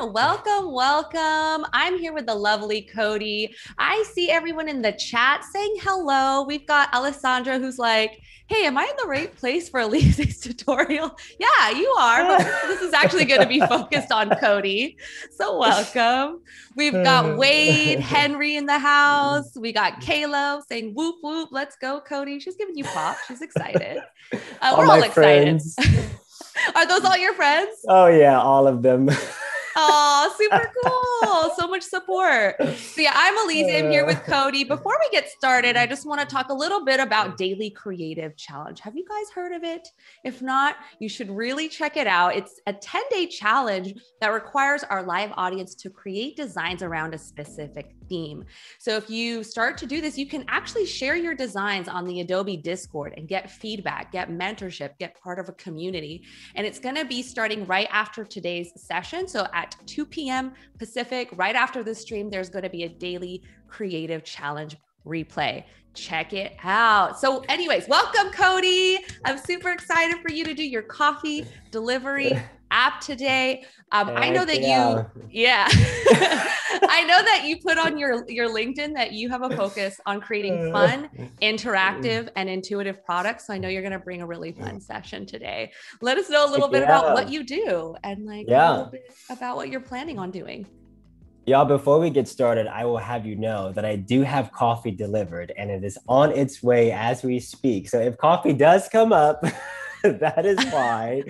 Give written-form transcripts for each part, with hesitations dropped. everyone. Welcome, welcome. I'm here with the lovely Cody. I see everyone in the chat saying hello. We've got Alessandra who's like, hey, am I in the right place for Elise's tutorial? Yeah, you are, but this is actually going to be focused on Cody. So welcome. We've got Wade, Henry in the house. We got Kayla saying, whoop, whoop, let's go, Cody. She's giving you pop. She's excited. We're all excited. Are those all your friends? Oh, yeah, all of them. Oh, super cool. So much support. So yeah, I'm Elizé. I'm here with Cody. Before we get started, I just want to talk a little bit about Daily Creative Challenge. Have you guys heard of it? If not, you should really check it out. It's a 10-day challenge that requires our live audience to create designs around a specific theme. So if you start to do this, you can actually share your designs on the Adobe Discord and get feedback, get mentorship, get part of a community. And it's going to be starting right after today's session. So at 2 p.m. Pacific, right after the stream, there's going to be a Daily Creative Challenge replay. Check it out. So anyways, welcome, Cody. I'm super excited for you to do your coffee delivery app today. I know that I know that you put on your LinkedIn that you have a focus on creating fun, interactive, and intuitive products. So I know you're going to bring a really fun session today. Let us know a little bit about what you do and a little bit about what you're planning on doing. Y'all, before we get started, I will have you know that I do have coffee delivered and it is on its way as we speak. So if coffee does come up, that is why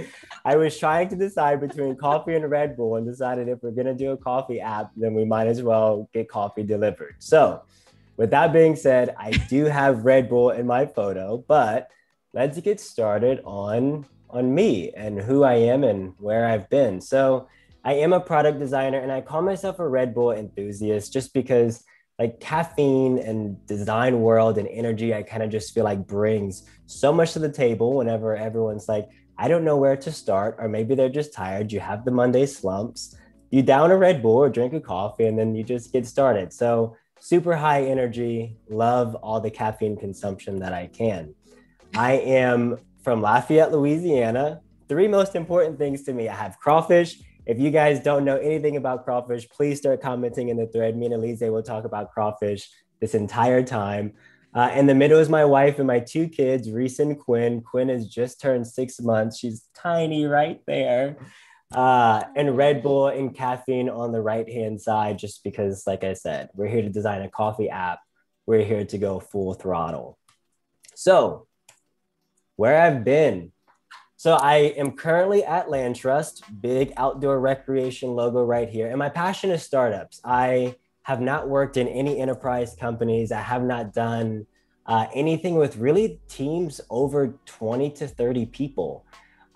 I was trying to decide between coffee and Red Bull and decided if we're going to do a coffee app, then we might as well get coffee delivered. So with that being said, I do have Red Bull in my photo, but let's get started on me and who I am and where I've been. So I am a product designer and I call myself a Red Bull enthusiast just because like caffeine and design world and energy, I kind of just feel like brings so much to the table whenever everyone's like, I don't know where to start, or maybe they're just tired. You have the Monday slumps, you down a Red Bull or drink a coffee and then you just get started. So super high energy, love all the caffeine consumption that I can. I am from Lafayette, Louisiana. Three most important things to me, I have crawfish. If you guys don't know anything about crawfish, please start commenting in the thread. Me and Elizé will talk about crawfish this entire time. In the middle is my wife and my two kids, Reese and Quinn. Quinn has just turned 6 months. She's tiny right there. And Red Bull and caffeine on the right-hand side, just because, like I said, we're here to design a coffee app. We're here to go full throttle. So where I've been. So I am currently at Land Trust, big outdoor recreation logo right here. And my passion is startups. I have not worked in any enterprise companies. I have not done anything with really teams over 20 to 30 people.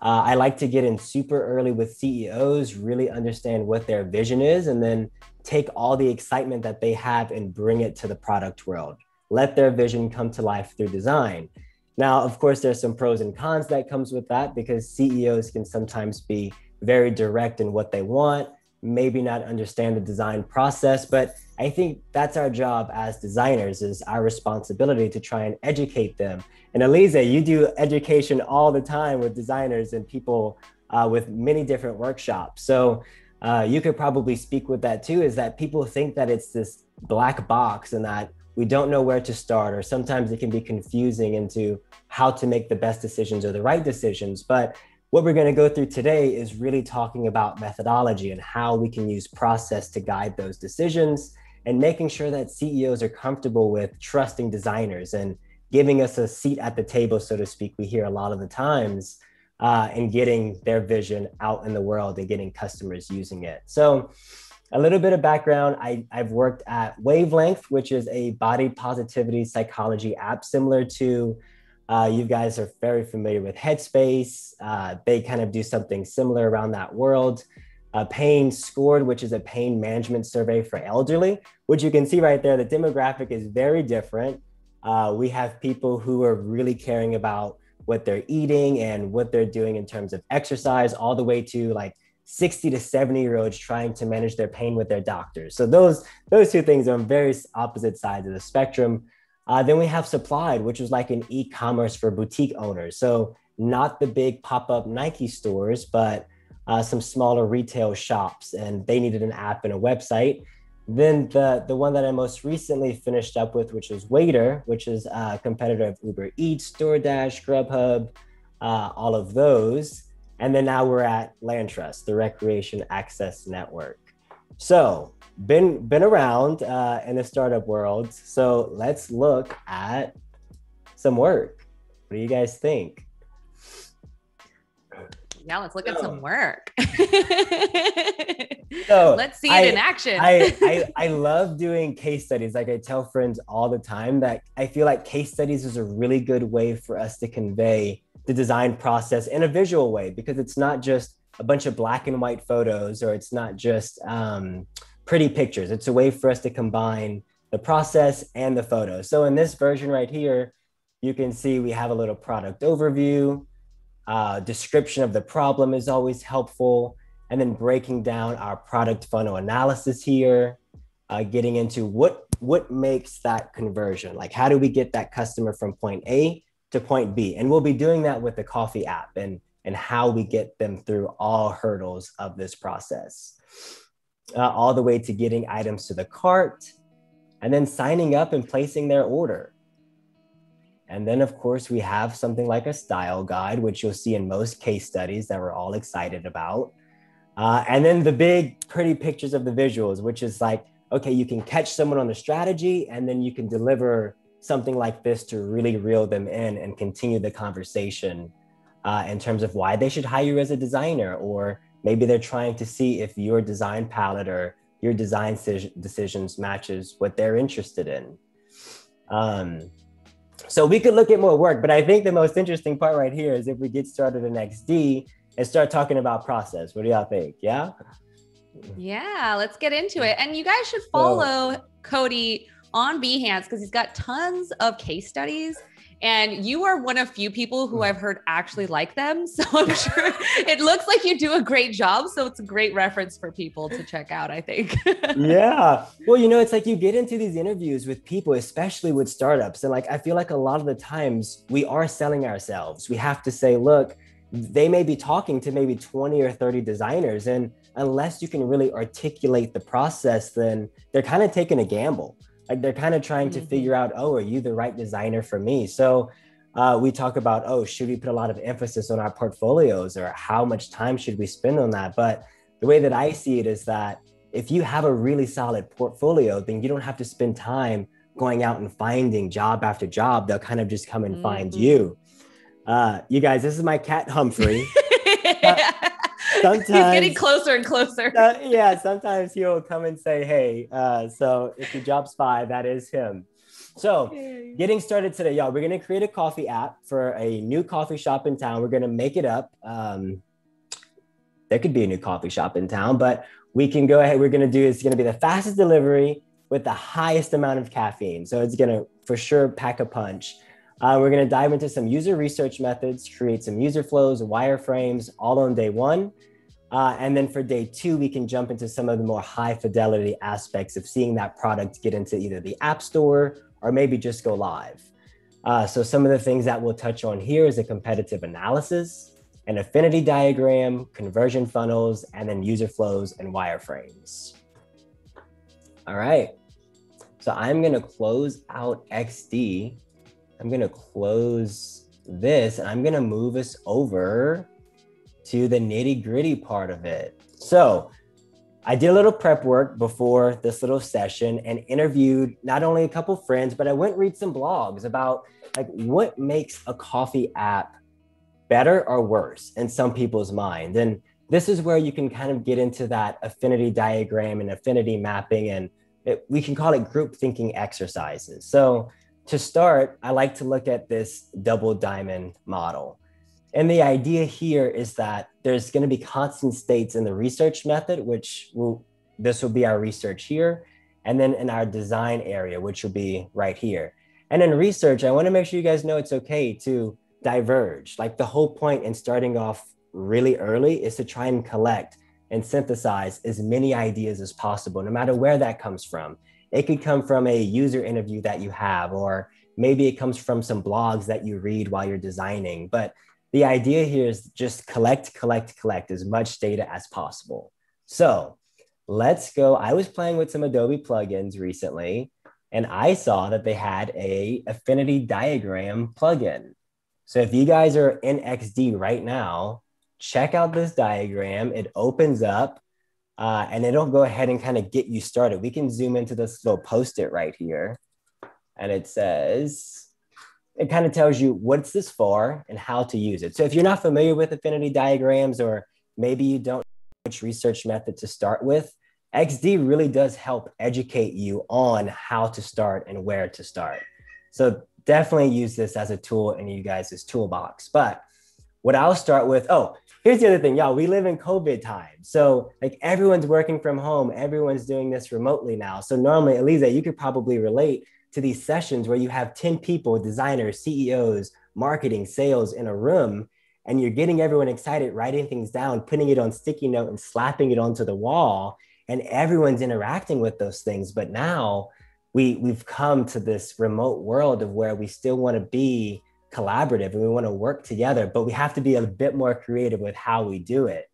I like to get in super early with CEOs, really understand what their vision is, and then take all the excitement that they have and bring it to the product world. Let their vision come to life through design. Now, of course, there's some pros and cons that comes with that because CEOs can sometimes be very direct in what they want, maybe not understand the design process, but I think that's our job as designers, is our responsibility to try and educate them. And Elizé, you do education all the time with designers and people with many different workshops. So you could probably speak with that too, is that people think that it's this black box and that we don't know where to start, or sometimes it can be confusing into how to make the best decisions or the right decisions. But what we're going to go through today is really talking about methodology and how we can use process to guide those decisions and making sure that CEOs are comfortable with trusting designers and giving us a seat at the table, so to speak, we hear a lot of the times, and getting their vision out in the world and getting customers using it. So a little bit of background, I've worked at Wavelength, which is a body positivity psychology app similar to, you guys are very familiar with Headspace. They kind of do something similar around that world. Pain Scored, which is a pain management survey for elderly, which you can see right there, the demographic is very different. We have people who are really caring about what they're eating and what they're doing in terms of exercise, all the way to like 60 to 70-year-olds trying to manage their pain with their doctors. So those two things are on various opposite sides of the spectrum. Then we have Supplied, which is like an e-commerce for boutique owners. So not the big pop-up Nike stores, but some smaller retail shops, and they needed an app and a website. Then the one that I most recently finished up with, which is Waiter, which is a competitor of Uber Eats, DoorDash, Grubhub, all of those. And then now we're at Land Trust, the Recreation Access Network. So been around in the startup world. So let's look at some work. What do you guys think? Yeah, let's look at some work. So let's see it in action. I love doing case studies. Like I tell friends all the time that I feel like case studies is a really good way for us to convey the design process in a visual way, because it's not just a bunch of black and white photos, or it's not just pretty pictures. It's a way for us to combine the process and the photo. So in this version right here, you can see we have a little product overview. Description of the problem is always helpful. And then breaking down our product funnel analysis here, getting into what makes that conversion. Like, how do we get that customer from point A to point B? And we'll be doing that with the coffee app and how we get them through all hurdles of this process, all the way to getting items to the cart and then signing up and placing their order. And then, of course, we have something like a style guide, which you'll see in most case studies that we're all excited about. And then the big, pretty pictures of the visuals, which is like, okay, you can catch someone on the strategy, and then you can deliver something like this to really reel them in and continue the conversation in terms of why they should hire you as a designer, or maybe they're trying to see if your design palette or your design decisions matches what they're interested in. So we could look at more work, but I think the most interesting part right here is if we get started in XD and start talking about process. What do y'all think? Yeah? Yeah, let's get into it. And you guys should follow Cody on Behance, because he's got tons of case studies. And you are one of few people who I've heard actually like them. So I'm sure it looks like you do a great job. So it's a great reference for people to check out, I think. Yeah. Well, you know, it's like you get into these interviews with people, especially with startups. And like, I feel like a lot of the times we are selling ourselves. We have to say, look, they may be talking to maybe 20 or 30 designers. And unless you can really articulate the process, then they're kind of taking a gamble. Like they're kind of trying to figure out, oh, are you the right designer for me? So we talk about, oh, should we put a lot of emphasis on our portfolios, or how much time should we spend on that? But the way that I see it is that if you have a really solid portfolio, then you don't have to spend time going out and finding job after job. They'll kind of just come and find you. You guys, this is my cat, Humphrey. Sometimes, he's getting closer and closer. Yeah, sometimes he'll come and say, hey, so if you job spy, that is him. So getting started today, y'all, we're going to create a coffee app for a new coffee shop in town. We're going to make it up. There could be a new coffee shop in town, but we can go ahead. We're going to do, it's going to be the fastest delivery with the highest amount of caffeine. So it's going to for sure pack a punch. We're going to dive into some user research methods, create some user flows, wireframes, all on day one. And then for day two, we can jump into some of the more high fidelity aspects of seeing that product get into either the app store or maybe just go live. So some of the things that we'll touch on here is a competitive analysis, an affinity diagram, conversion funnels, and then user flows and wireframes. All right. So I'm going to close out XD. I'm going to close this and I'm going to move us over to the nitty-gritty part of it. So I did a little prep work before this little session and interviewed not only a couple friends, but I went read some blogs about like what makes a coffee app better or worse in some people's mind. And this is where you can kind of get into that affinity diagram and affinity mapping, and we can call it group thinking exercises. So to start, I like to look at this double diamond model. And the idea here is that there's going to be constant states in the research method, which this will be our research here, and then in our design area, which will be right here. And in research, I want to make sure you guys know it's okay to diverge. Like the whole point in starting off really early is to try and collect and synthesize as many ideas as possible, no matter where that comes from. It could come from a user interview that you have, or maybe it comes from some blogs that you read while you're designing, but the idea here is just collect as much data as possible. So let's go. I was playing with some Adobe plugins recently, and I saw that they had a affinity diagram plugin. So if you guys are in XD right now, check out this diagram. It opens up and it'll go ahead and kind of get you started. We can zoom into this little post-it right here. And it says, it kind of tells you what's this for and how to use it. So if you're not familiar with affinity diagrams, or maybe you don't know which research method to start with, XD really does help educate you on how to start and where to start. So definitely use this as a tool in you guys' toolbox. But what I'll start with, oh, here's the other thing, y'all, we live in COVID time. So like everyone's working from home, everyone's doing this remotely now. So normally, Elizé, you could probably relate to these sessions where you have 10 people, designers, CEOs, marketing, sales in a room, and you're getting everyone excited, writing things down, putting it on sticky note and slapping it onto the wall. And everyone's interacting with those things. But now we've come to this remote world of where we still want to be collaborative and we want to work together, but we have to be a bit more creative with how we do it.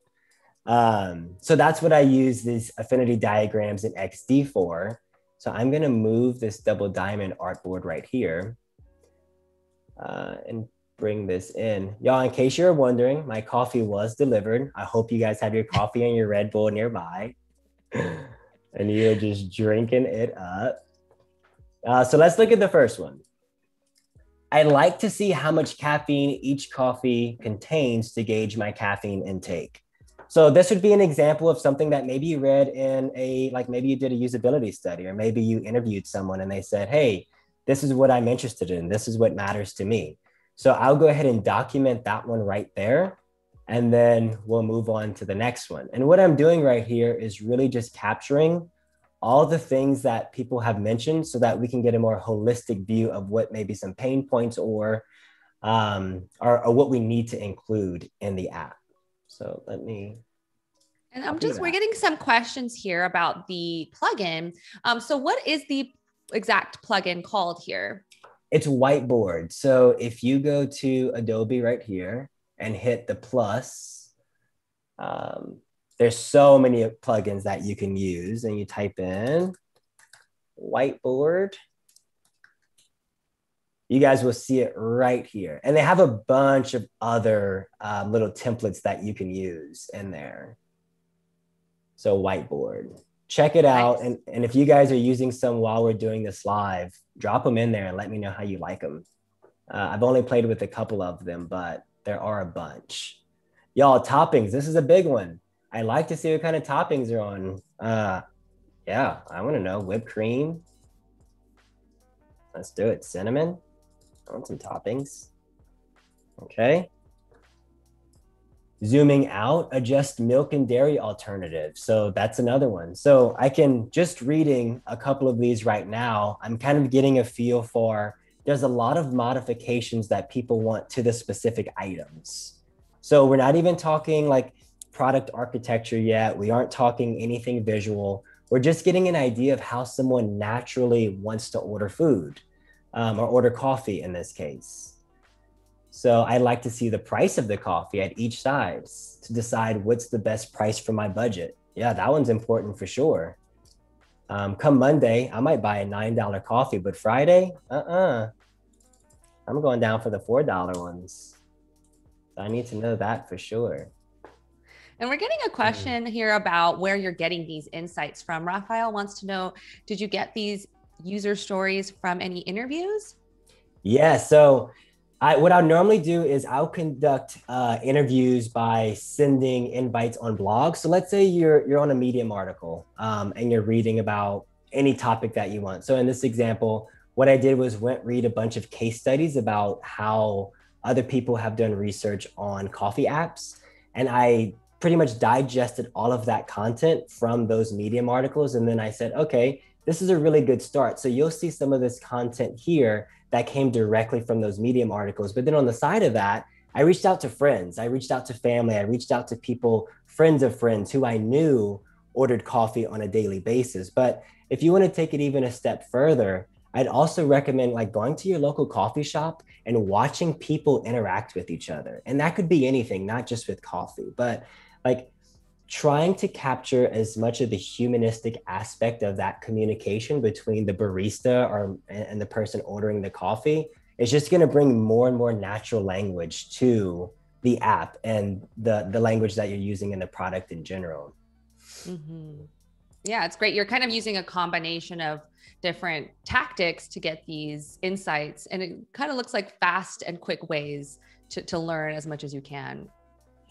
So that's what I use these affinity diagrams in XD for. So I'm going to move this double diamond artboard right here and bring this in. Y'all, in case you're wondering, my coffee was delivered. I hope you guys have your coffee and your Red Bull nearby. And you're just drinking it up. So let's look at the first one. I like to see how much caffeine each coffee contains to gauge my caffeine intake. So this would be an example of something that maybe you read in a, like maybe you did a usability study, or maybe you interviewed someone and they said, hey, this is what I'm interested in. This is what matters to me. So I'll go ahead and document that one right there. And then we'll move on to the next one. And what I'm doing right here is really just capturing all the things that people have mentioned so that we can get a more holistic view of what maybe some pain points or what we need to include in the app. So let me. And we're getting some questions here about the plugin. So what is the exact plugin called here? It's Whiteboard. So if you go to Adobe right here, and hit the plus. There's so many plugins that you can use, and you type in Whiteboard. You guys will see it right here. And they have a bunch of other little templates that you can use in there. So Whiteboard, check it out. Nice. And if you guys are using some while we're doing this live, drop them in there and let me know how you like them. I've only played with a couple of them, but there are a bunch. Y'all, toppings. This is a big one. I like to see what kind of toppings are on. Yeah, I want to know. Whipped cream. Let's do it. Cinnamon. I want some toppings. Okay. Zooming out, adjust milk and dairy alternatives. So that's another one. So I can just reading a couple of these right now. I'm kind of getting a feel for there's a lot of modifications that people want to the specific items. So we're not even talking like product architecture yet. We aren't talking anything visual. We're just getting an idea of how someone naturally wants to order food or order coffee in this case. So I like to see the price of the coffee at each size to decide what's the best price for my budget. Yeah, that one's important for sure. Come Monday, I might buy a $9 coffee, but Friday, I'm going down for the $4 ones. I need to know that for sure. And we're getting a question here about where you're getting these insights from. Raphael wants to know, did you get these user stories from any interviews? Yeah, so what I'll normally do is I'll conduct interviews by sending invites on blogs. So let's say you're on a Medium article and you're reading about any topic that you want. So in this example, what I did was read a bunch of case studies about how other people have done research on coffee apps. And I pretty much digested all of that content from those Medium articles. And then I said, okay, this is a really good start. So you'll see some of this content here that came directly from those Medium articles. But then on the side of that, I reached out to friends. I reached out to family. I reached out to people, friends of friends who I knew ordered coffee on a daily basis. But if you want to take it even a step further, I'd also recommend like going to your local coffee shop and watching people interact with each other. And that could be anything, not just with coffee, but like trying to capture as much of the humanistic aspect of that communication between the barista and the person ordering the coffee is just going to bring more and more natural language to the app and the language that you're using in the product in general. Mm-hmm. Yeah, it's great. You're kind of using a combination of different tactics to get these insights. And it kind of looks like fast and quick ways to learn as much as you can.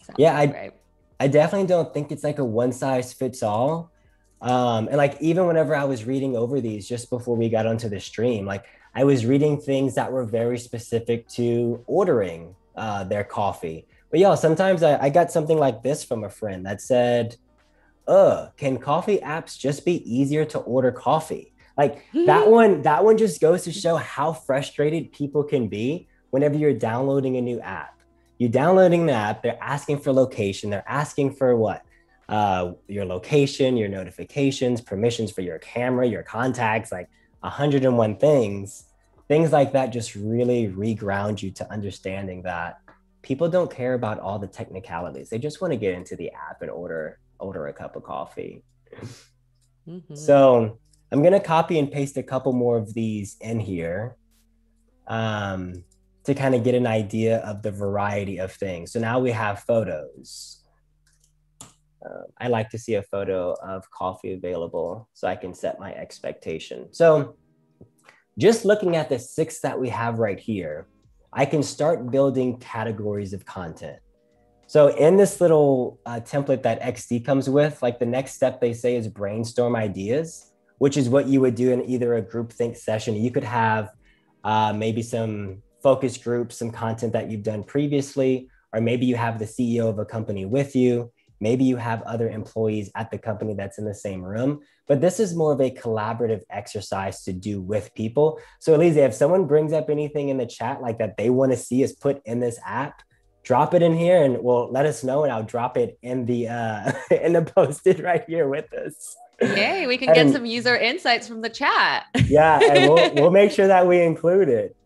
Sounds I definitely don't think it's like a one size fits all. And like, even whenever I was reading over these just before we got onto the stream, like I was reading things that were very specific to ordering their coffee. But y'all, sometimes I got something like this from a friend that said, can coffee apps just be easier to order coffee? Like that one just goes to show how frustrated people can be whenever you're downloading a new app. You're downloading the app, they're asking for location, they're asking for what? Your location, your notifications, permissions for your camera, your contacts, like 101 things. Things like that just really reground you to understanding that people don't care about all the technicalities. They just want to get into the app and order a cup of coffee. Mm-hmm. So I'm going to copy and paste a couple more of these in here to kind of get an idea of the variety of things. So now we have photos. I like to see a photo of coffee available so I can set my expectation. So just looking at the 6 that we have right here, I can start building categories of content. So in this little template that XD comes with, like the next step they say is brainstorm ideas, which is what you would do in either a group think session. You could have maybe some focus groups, some content that you've done previously, or maybe you have the CEO of a company with you. Maybe you have other employees at the company that's in the same room, but this is more of a collaborative exercise to do with people. So Elizé, if someone brings up anything in the chat like that they want to see us put in this app, drop it in here and we'll let us know, and I'll drop it in the posted right here with us. Yay, we can get some user insights from the chat. Yeah, and we'll make sure that we include it.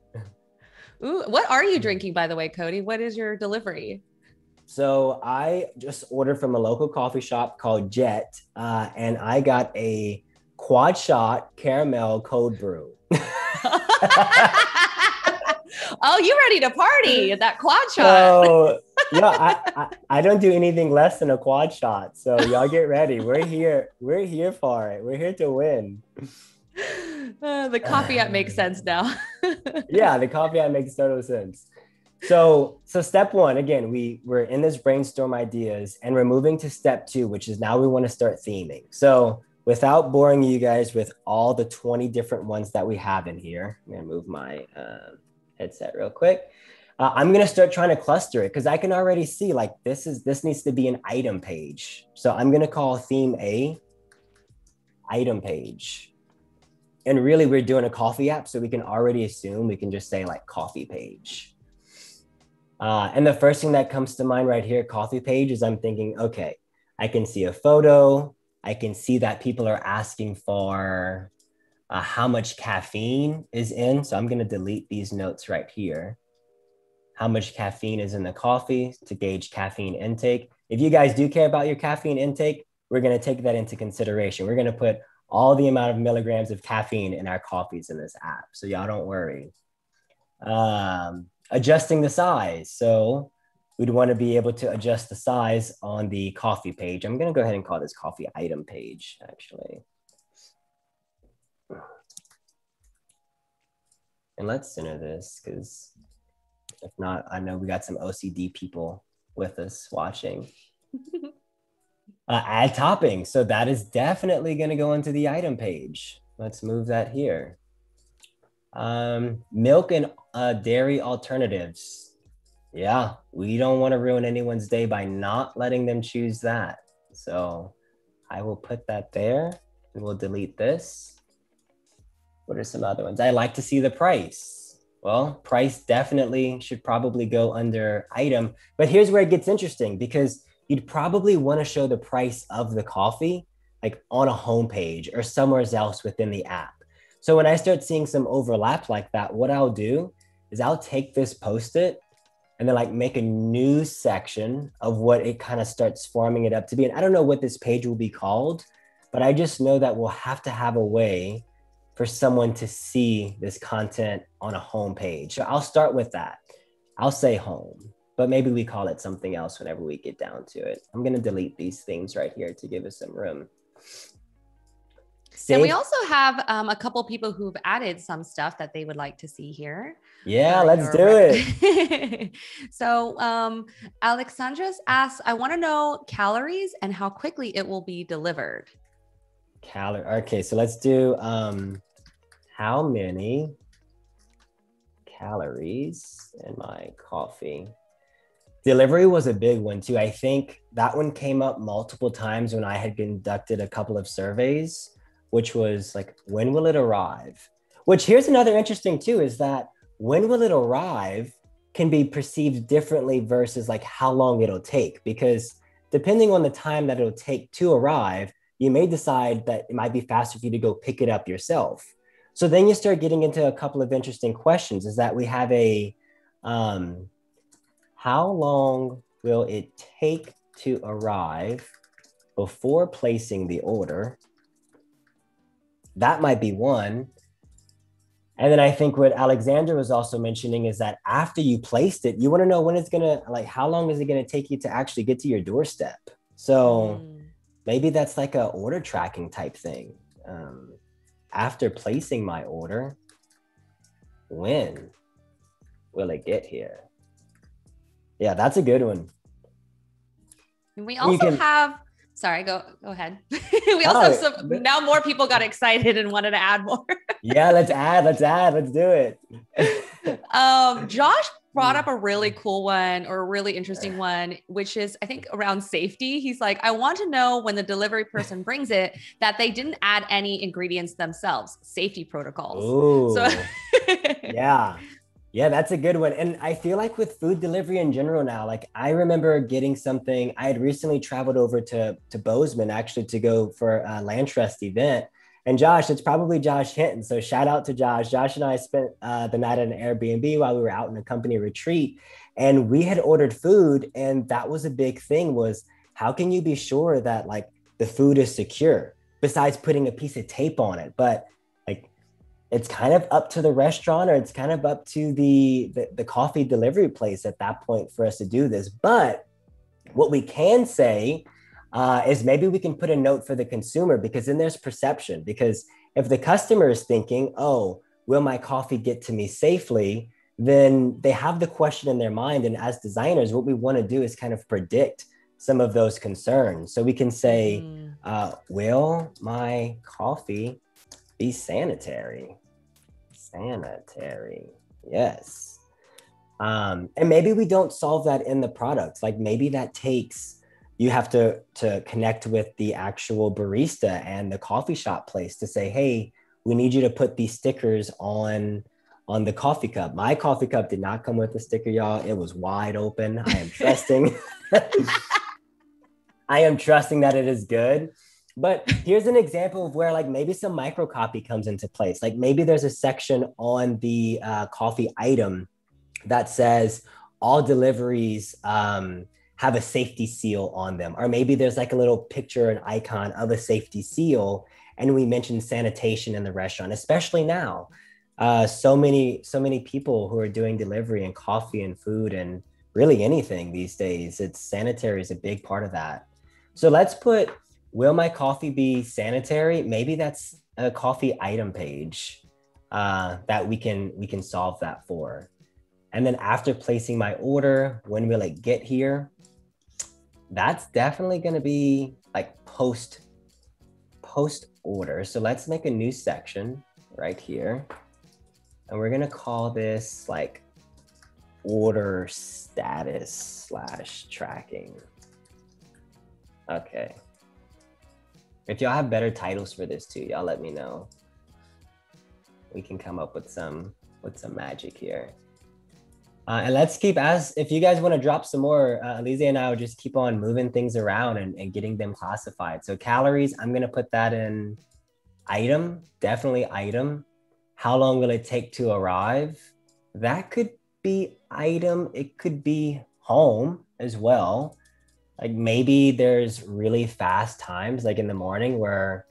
Ooh, what are you drinking, by the way, Cody? What is your delivery? So I just ordered from a local coffee shop called Jet, and I got a quad shot caramel cold brew. Oh, you ready to party at that quad shot? So, yeah, I don't do anything less than a quad shot. So y'all get ready. We're here. We're here for it. We're here to win. The coffee app makes sense now. Yeah, the coffee app makes total sense. So step one, again, we're in this brainstorm ideas, and we're moving to step 2, which is now we want to start theming. So without boring you guys with all the 20 different ones that we have in here, I'm going to move my headset real quick. I'm going to start trying to cluster it because I can already see like this needs to be an item page. So I'm going to call theme A item page. And really we're doing a coffee app, so we can already assume we can just say like coffee page. And the first thing that comes to mind right here, coffee page, is I'm thinking, okay, I can see a photo. I can see that people are asking for how much caffeine is in. So I'm going to delete these notes right here. How much caffeine is in the coffee to gauge caffeine intake. If you guys do care about your caffeine intake, we're going to take that into consideration. We're going to put all the amount of milligrams of caffeine in our coffees in this app. So y'all don't worry. Adjusting the size. So we'd want to be able to adjust the size on the coffee page. I'm going to go ahead and call this coffee item page, actually. And let's center this, because if not, I know we got some OCD people with us watching. Add topping. So that is definitely going to go into the item page. Let's move that here. Milk and dairy alternatives. Yeah, we don't want to ruin anyone's day by not letting them choose that. So I will put that there and we'll delete this. What are some other ones? I like to see the price. Well, price definitely should probably go under item, but here's where it gets interesting, because you'd probably want to show the price of the coffee like on a homepage or somewhere else within the app. So when I start seeing some overlap like that, what I'll do is I'll take this Post-it and then like make a new section of what it kind of starts forming it up to be. And I don't know what this page will be called, but I just know that we'll have to have a way for someone to see this content on a home page. So I'll start with that. I'll say home, but maybe we call it something else whenever we get down to it. I'm going to delete these things right here to give us some room. And we also have a couple people who've added some stuff that they would like to see here. Yeah, let's do it. So Alexandra's asked, I want to know calories and how quickly it will be delivered. Okay, so let's do how many calories in my coffee. Delivery was a big one too. I think that one came up multiple times when I had conducted a couple of surveys, which was like, when will it arrive? Which here's another interesting too, is that when will it arrive can be perceived differently versus like how long it'll take, because depending on the time that it'll take to arrive, you may decide that it might be faster for you to go pick it up yourself. So then you start getting into a couple of interesting questions, is that we have a, how long will it take to arrive before placing the order? That might be one. And then I think what Alexandra was also mentioning is that after you placed it, you want to know when it's going to, like, how long is it going to take you to actually get to your doorstep? So maybe that's like a order tracking type thing. After placing my order, when will it get here? Yeah, that's a good one. We also have, sorry, go ahead. We also have some, now more people got excited and wanted to add more. Yeah, let's do it. Josh brought up a really cool one, or a really interesting one, which is, I think, around safety. He's like, I want to know when the delivery person brings it that they didn't add any ingredients themselves, safety protocols. Ooh. So yeah. Yeah, that's a good one. And I feel like with food delivery in general now, like I remember getting something, I had recently traveled over to Bozeman actually to go for a Land Trust event. And Josh, it's probably Josh Hinton. So shout out to Josh. Josh and I spent the night at an Airbnb while we were out in a company retreat, and we had ordered food. And that was a big thing, was how can you be sure that like the food is secure besides putting a piece of tape on it? But like, it's kind of up to the restaurant, or it's kind of up to the coffee delivery place at that point for us to do this. But what we can say is maybe we can put a note for the consumer, because then there's perception. Because if the customer is thinking, oh, will my coffee get to me safely? Then they have the question in their mind. And as designers, what we want to do is kind of predict some of those concerns. So we can say, will my coffee be sanitary? Sanitary, yes. And maybe we don't solve that in the product. Like maybe that takes, you have to connect with the actual barista and the coffee shop place to say, hey, we need you to put these stickers on the coffee cup. My coffee cup did not come with a sticker, y'all. It was wide open. I am trusting. I am trusting that it is good. But here's an example of where like maybe some micro copy comes into place. Like maybe there's a section on the coffee item that says all deliveries have a safety seal on them. Or maybe there's like a little picture, an icon of a safety seal. And we mentioned sanitation in the restaurant, especially now. So many people who are doing delivery and coffee and food and really anything these days, it's sanitary is a big part of that. So let's put, will my coffee be sanitary? Maybe that's a coffee item page that we can solve that for. And then after placing my order, when will it get here? That's definitely gonna be like post order. So let's make a new section right here. And we're gonna call this like order status / tracking. Okay. If y'all have better titles for this too, y'all let me know. We can come up with some magic here. And let's keep, as if you guys want to drop some more, Elise and I will just keep on moving things around and getting them classified. So calories, I'm going to put that in item, definitely item. how long will it take to arrive? That could be item. It could be home as well. Like maybe there's really fast times, like in the morning where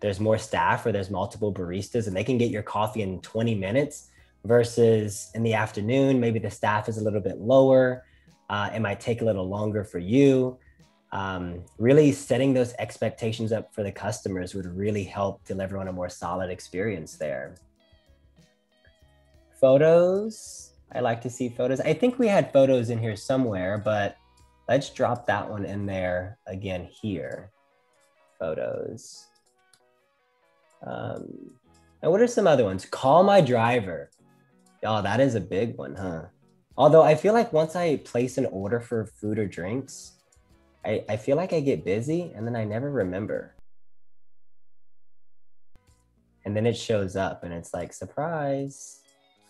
there's more staff or there's multiple baristas and they can get your coffee in 20 minutes versus in the afternoon, maybe the staff is a little bit lower. It might take a little longer for you. Really setting those expectations up for the customers would really help deliver on a more solid experience there. Photos. I like to see photos. I think we had photos in here somewhere, but let's drop that one in there again here. Photos. And what are some other ones? Call my driver. Oh, that is a big one, huh? Although I feel like once I place an order for food or drinks, I feel like I get busy and then I never remember. And then it shows up and it's like, surprise.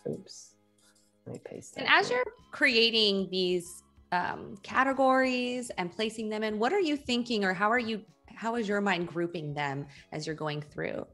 Oops. Let me paste that. And as you're creating these categories and placing them in, what are you thinking, or how is your mind grouping them as you're going through?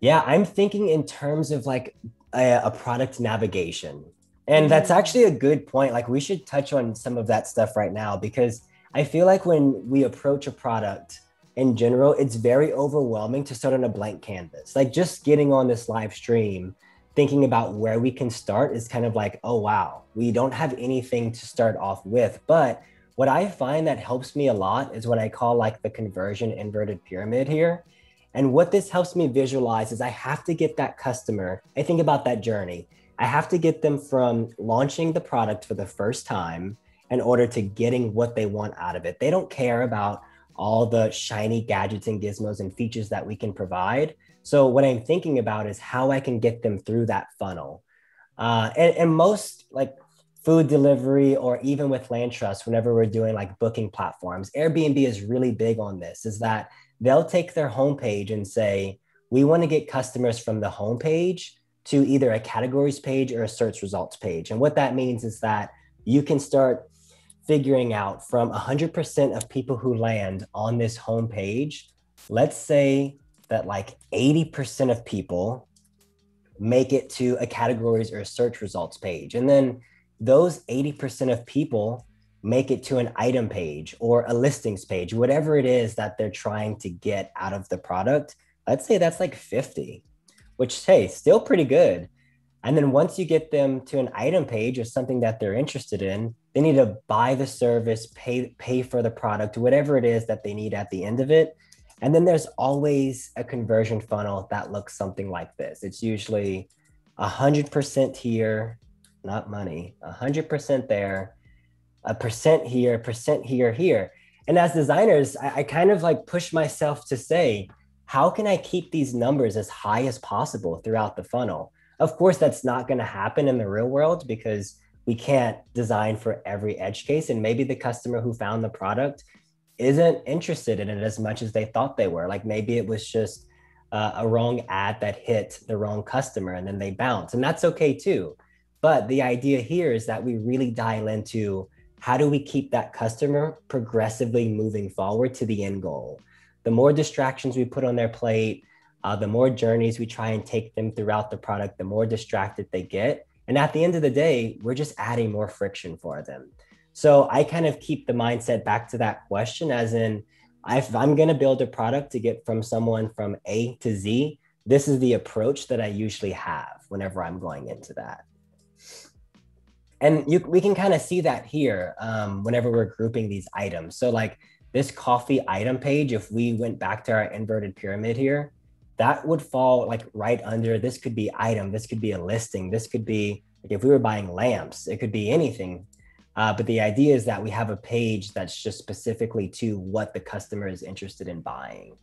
Yeah, I'm thinking in terms of like a product navigation. And that's actually a good point. Like we should touch on some of that stuff right now, because I feel like when we approach a product in general, it's very overwhelming to start on a blank canvas. Like just getting on this live stream, thinking about where we can start is kind of like, oh, wow, we don't have anything to start off with. But what I find that helps me a lot is what I call like the conversion inverted pyramid here. And what this helps me visualize is I have to get that customer. I think about that journey. I have to get them from launching the product for the first time in order to getting what they want out of it. They don't care about all the shiny gadgets and gizmos and features that we can provide. So what I'm thinking about is how I can get them through that funnel. And most like food delivery, or even with Land Trust, whenever we're doing like booking platforms, Airbnb is really big on this, is that they'll take their homepage and say, we want to get customers from the homepage to either a categories page or a search results page. And what that means is that you can start figuring out from 100% of people who land on this homepage, let's say that like 80% of people make it to a categories or a search results page. And then those 80% of people make it to an item page or a listings page, whatever it is that they're trying to get out of the product. Let's say that's like 50, which, hey, still pretty good. And then once you get them to an item page or something that they're interested in, they need to buy the service, pay for the product, whatever it is that they need at the end of it. And then there's always a conversion funnel that looks something like this. It's usually 100% here, not money, 100% there, 1% here, here. And as designers, I kind of like push myself to say, how can I keep these numbers as high as possible throughout the funnel? Of course, that's not going to happen in the real world because we can't design for every edge case. And maybe the customer who found the product isn't interested in it as much as they thought they were. Like maybe it was just a wrong ad that hit the wrong customer and then they bounce, and that's okay too. But the idea here is that we really dial into how do we keep that customer progressively moving forward to the end goal? The more distractions we put on their plate, the more journeys we try and take them throughout the product, the more distracted they get. And at the end of the day, we're just adding more friction for them. So I kind of keep the mindset back to that question, as in, if I'm going to build a product to get from someone from A to Z, this is the approach that I usually have whenever I'm going into that. And we can kind of see that here whenever we're grouping these items. So like this coffee item page, if we went back to our inverted pyramid here, that would fall like right under, this could be item, this could be a listing, this could be, like if we were buying lamps, it could be anything. But the idea is that we have a page that's just specifically to what the customer is interested in buying.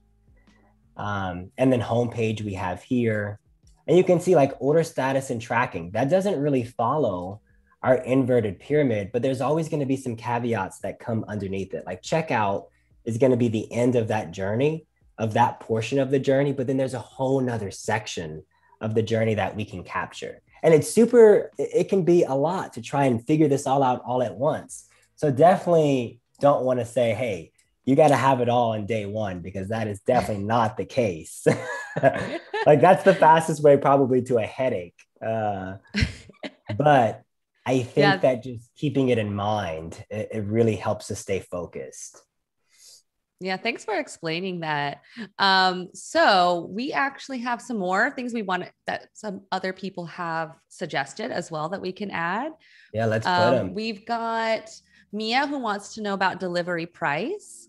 And then homepage we have here. And you can see like order status and tracking. That doesn't really follow our inverted pyramid, but there's always going to be some caveats that come underneath it. Like checkout is going to be the end of that journey, of that portion of the journey, but then there's a whole nother section of the journey that we can capture. And it's super, it can be a lot to try and figure this all out all at once. So definitely don't want to say, hey, you got to have it all in day one, because that is definitely not the case. Like, that's the fastest way probably to a headache. But I think that just keeping it in mind, it really helps us stay focused. Yeah, thanks for explaining that. So we actually have some more things we want that some other people have suggested as well that we can add. Yeah, let's put them. We've got Mia who wants to know about delivery price.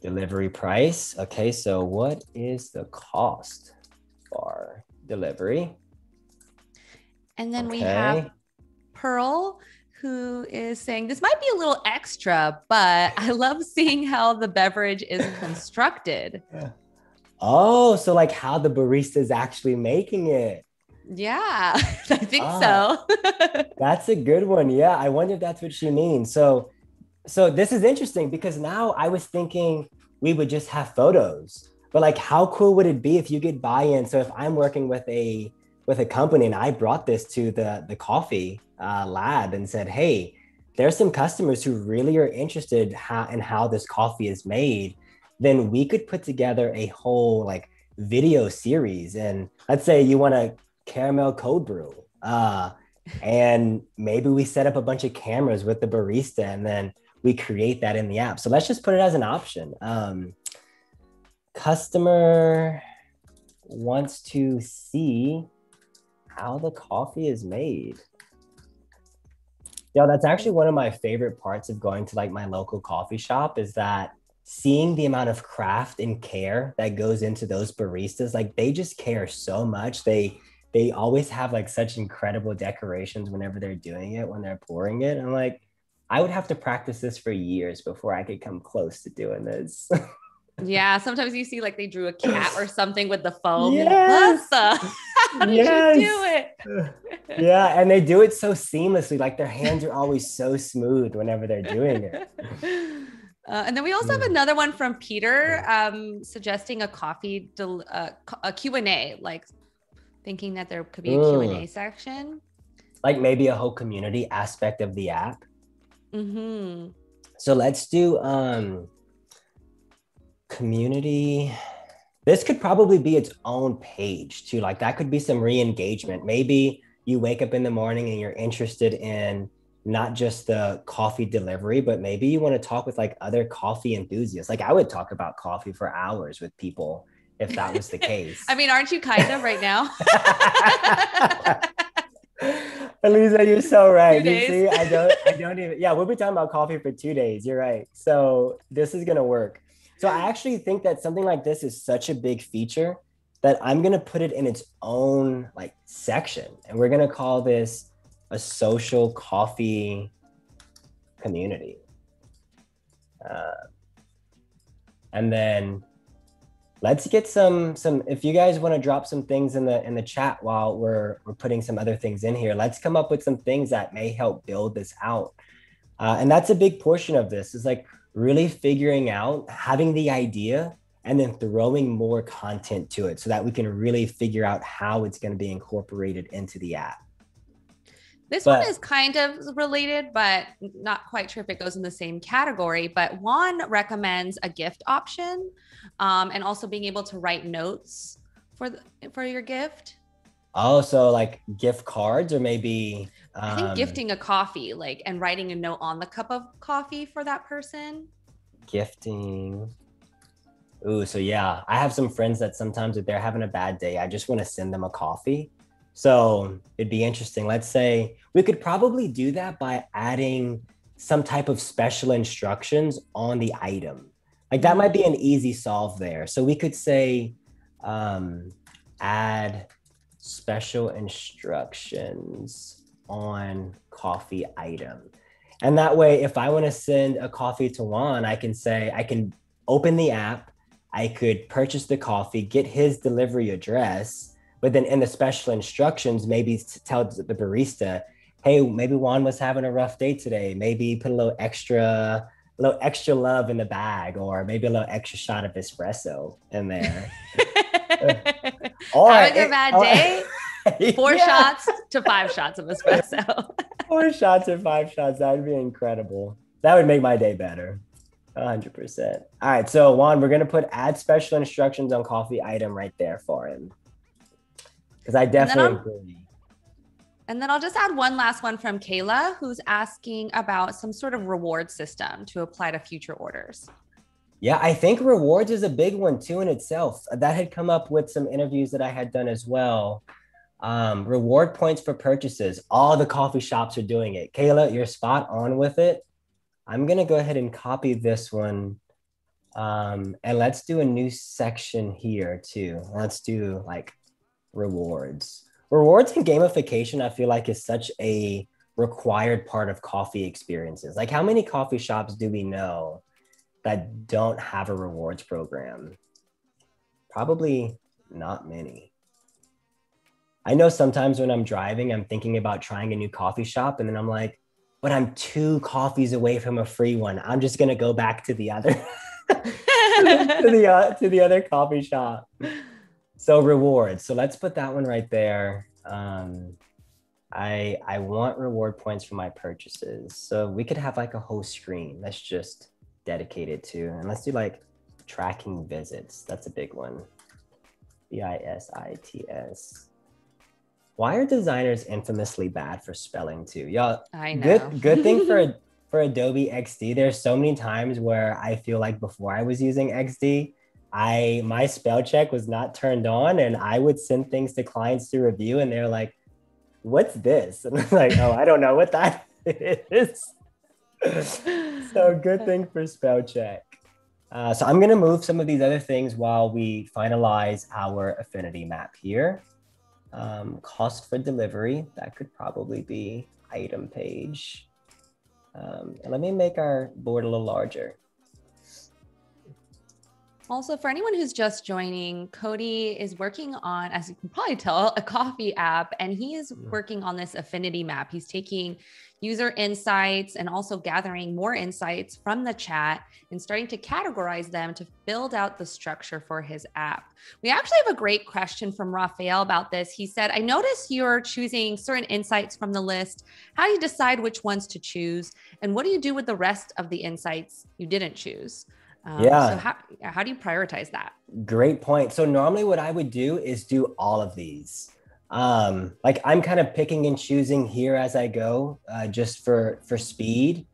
Delivery price. Okay, so what is the cost for delivery? And then we have Pearl, who is saying, this might be a little extra, but I love seeing how the beverage is constructed. Yeah. Oh, so like how the barista is actually making it. Yeah, I think so. That's a good one. Yeah, I wonder if that's what she means. So this is interesting, because now I was thinking we would just have photos, but like how cool would it be if you get buy-in? So if I'm working with a company and I brought this to the coffee lab and said, hey, there's some customers who really are interested in how this coffee is made, then we could put together a whole like video series. And let's say you want a caramel cold brew, and maybe we set up a bunch of cameras with the barista and then we create that in the app. So let's just put it as an option. Customer wants to see how the coffee is made. Yo, that's actually one of my favorite parts of going to like my local coffee shop, is that seeing the amount of craft and care that goes into those baristas. Like, they just care so much. They always have like such incredible decorations whenever they're doing it, when they're pouring it. I'm like, I would have to practice this for years before I could come close to doing this. Yeah, sometimes you see like they drew a cat or something with the foam. Yes. How did you do it? Yeah, and they do it so seamlessly. Like, their hands are always so smooth whenever they're doing it. And then we also have another one from Peter suggesting a coffee, a Q&A, like thinking that there could be a Q&A section. Like maybe a whole community aspect of the app. Mm-hmm. So let's do... community. This could probably be its own page too. Like, that could be some re-engagement. Maybe you wake up in the morning and you're interested in not just the coffee delivery, but maybe you want to talk with like other coffee enthusiasts. Like, I would talk about coffee for hours with people if that was the case. I mean, aren't you kind of right now? Elizé, you're so right. You see, I don't even, yeah, we'll be talking about coffee for 2 days. You're right. So this is going to work. So I actually think that something like this is such a big feature that I'm going to put it in its own like section, and we're going to call this a social coffee community. And then let's get some, if you guys want to drop some things in the chat while we're putting some other things in here, let's come up with some things that may help build this out. And that's a big portion of this, is like really figuring out, having the idea, and then throwing more content to it so that we can really figure out how it's going to be incorporated into the app. This one is kind of related, but not quite sure if it goes in the same category. But Juan recommends a gift option, and also being able to write notes for your gift. Oh, so like gift cards, or maybe I think gifting a coffee, like, and writing a note on the cup of coffee for that person. Gifting. Ooh, so yeah, I have some friends that sometimes if they're having a bad day, I just want to send them a coffee. So it'd be interesting. Let's say we could probably do that by adding some type of special instructions on the item. Like, that might be an easy solve there. So we could say, add special instructions on coffee item. And that way, if I want to send a coffee to Juan, I can say, I can open the app, I could purchase the coffee, get his delivery address, but then in the special instructions, maybe tell the barista, hey, maybe Juan was having a rough day today. Maybe put a little extra love in the bag, or maybe a little extra shot of espresso in there. Or having a bad day, four shots to 5 shots of espresso. 4 shots or 5 shots. That would be incredible. That would make my day better. 100%. All right, so Juan, we're gonna put add special instructions on coffee item right there for him, because I definitely agree. And then I'll just add one last one from Kayla, who's asking about some sort of reward system to apply to future orders. Yeah, I think rewards is a big one too in itself. That had come up with some interviews that I had done as well. Reward points for purchases. All the coffee shops are doing it. Kayla, you're spot on with it. I'm gonna go ahead and copy this one. And let's do a new section here too. Let's do like rewards. Rewards and gamification, I feel like, is such a required part of coffee experiences. Like, how many coffee shops do we know that don't have a rewards program? Probably not many. I know sometimes when I'm driving, I'm thinking about trying a new coffee shop, and then I'm like, but I'm 2 coffees away from a free one. I'm just gonna go back to the other, to the other coffee shop. So rewards. So let's put that one right there. I want reward points for my purchases. So we could have like a whole screen that's just dedicated to, and let's do like tracking visits. That's a big one. B-I-S-I-T-S. Why are designers infamously bad for spelling too? Y'all, I know. Good thing for Adobe XD, there's so many times where I feel like before I was using XD, my spell check was not turned on, and I would send things to clients to review, and they're like, what's this? And I'm like, oh, I don't know what that is. So good thing for spell check. So I'm gonna move some of these other things while we finalize our affinity map here. Cost for delivery, that could probably be item page. And let me make our board a little larger. Also, for anyone who's just joining, Cody is working on, as you can probably tell, a coffee app, and he is working on this affinity map. He's taking user insights and also gathering more insights from the chat and starting to categorize them to build out the structure for his app. We actually have a great question from Raphael about this. He said, I noticed you're choosing certain insights from the list. How do you decide which ones to choose? And what do you do with the rest of the insights you didn't choose? Yeah. So how do you prioritize that? Great point. So normally what I would do is do all of these. Like I'm kind of picking and choosing here as I go, just for speed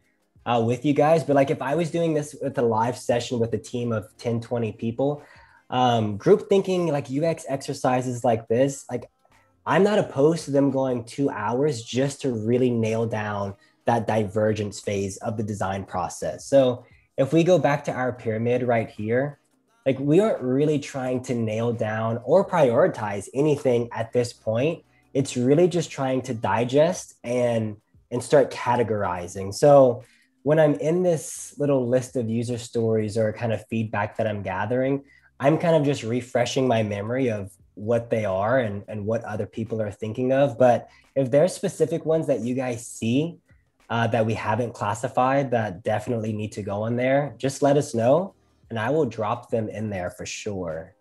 with you guys. But like if I was doing this with a live session with a team of 10, 20 people, group thinking like UX exercises like this, like I'm not opposed to them going 2 hours just to really nail down that divergence phase of the design process. So if we go back to our pyramid right here, like we aren't really trying to nail down or prioritize anything at this point. It's really just trying to digest and start categorizing. So when I'm in this little list of user stories or kind of feedback that I'm gathering, I'm kind of just refreshing my memory of what they are and what other people are thinking of. But if there's specific ones that you guys see that we haven't classified that definitely need to go in there, just let us know. And I will drop them in there for sure.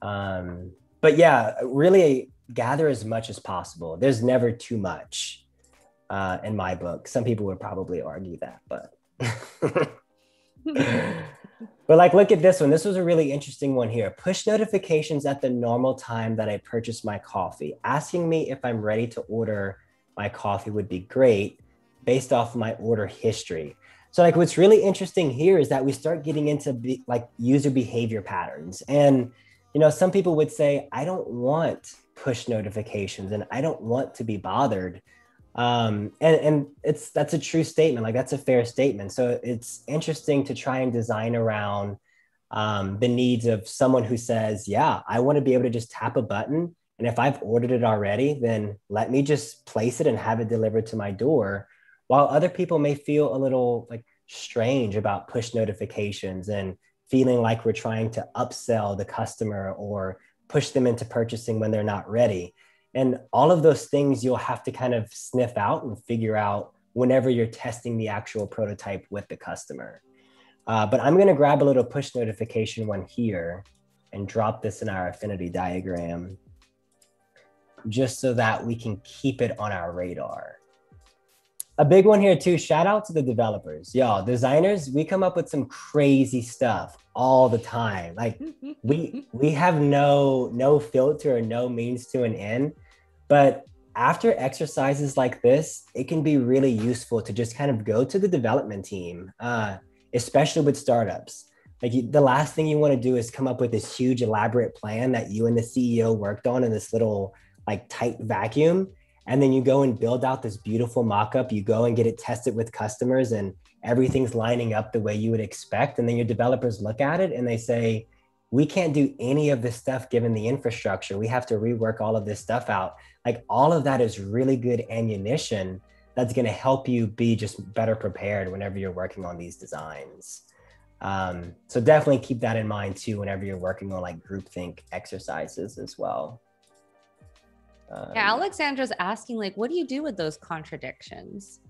But yeah, really gather as much as possible. There's never too much in my book. Some people would probably argue that, but. But like, look at this one. This was a really interesting one here. Push notifications at the normal time that I purchase my coffee. Asking me if I'm ready to order my coffee would be great based off my order history. So like what's really interesting here is that we start getting into like user behavior patterns. And, you know, some people would say, I don't want push notifications and I don't want to be bothered. And that's a true statement. Like that's a fair statement. So it's interesting to try and design around the needs of someone who says, yeah, I want to be able to just tap a button. And if I've ordered it already, then let me just place it and have it delivered to my door. While other people may feel a little like strange about push notifications and feeling like we're trying to upsell the customer or push them into purchasing when they're not ready. And all of those things you'll have to kind of sniff out and figure out whenever you're testing the actual prototype with the customer. But I'm gonna grab a little push notification one here and drop this in our affinity diagram just so that we can keep it on our radar. A big one here too, shout out to the developers. Y'all, designers, we come up with some crazy stuff all the time. Like we have no filter or no means to an end, but after exercises like this, it can be really useful to just kind of go to the development team, especially with startups. Like the last thing you want to do is come up with this huge elaborate plan that you and the CEO worked on in this little like tight vacuum. And then you go and build out this beautiful mock-up, you go and get it tested with customers and everything's lining up the way you would expect. And then your developers look at it and they say, we can't do any of this stuff given the infrastructure. We have to rework all of this stuff out. Like all of that is really good ammunition that's gonna help you be just better prepared whenever you're working on these designs. So definitely keep that in mind too whenever you're working on like groupthink exercises as well. Yeah, Alexandra's asking, like, what do you do with those contradictions?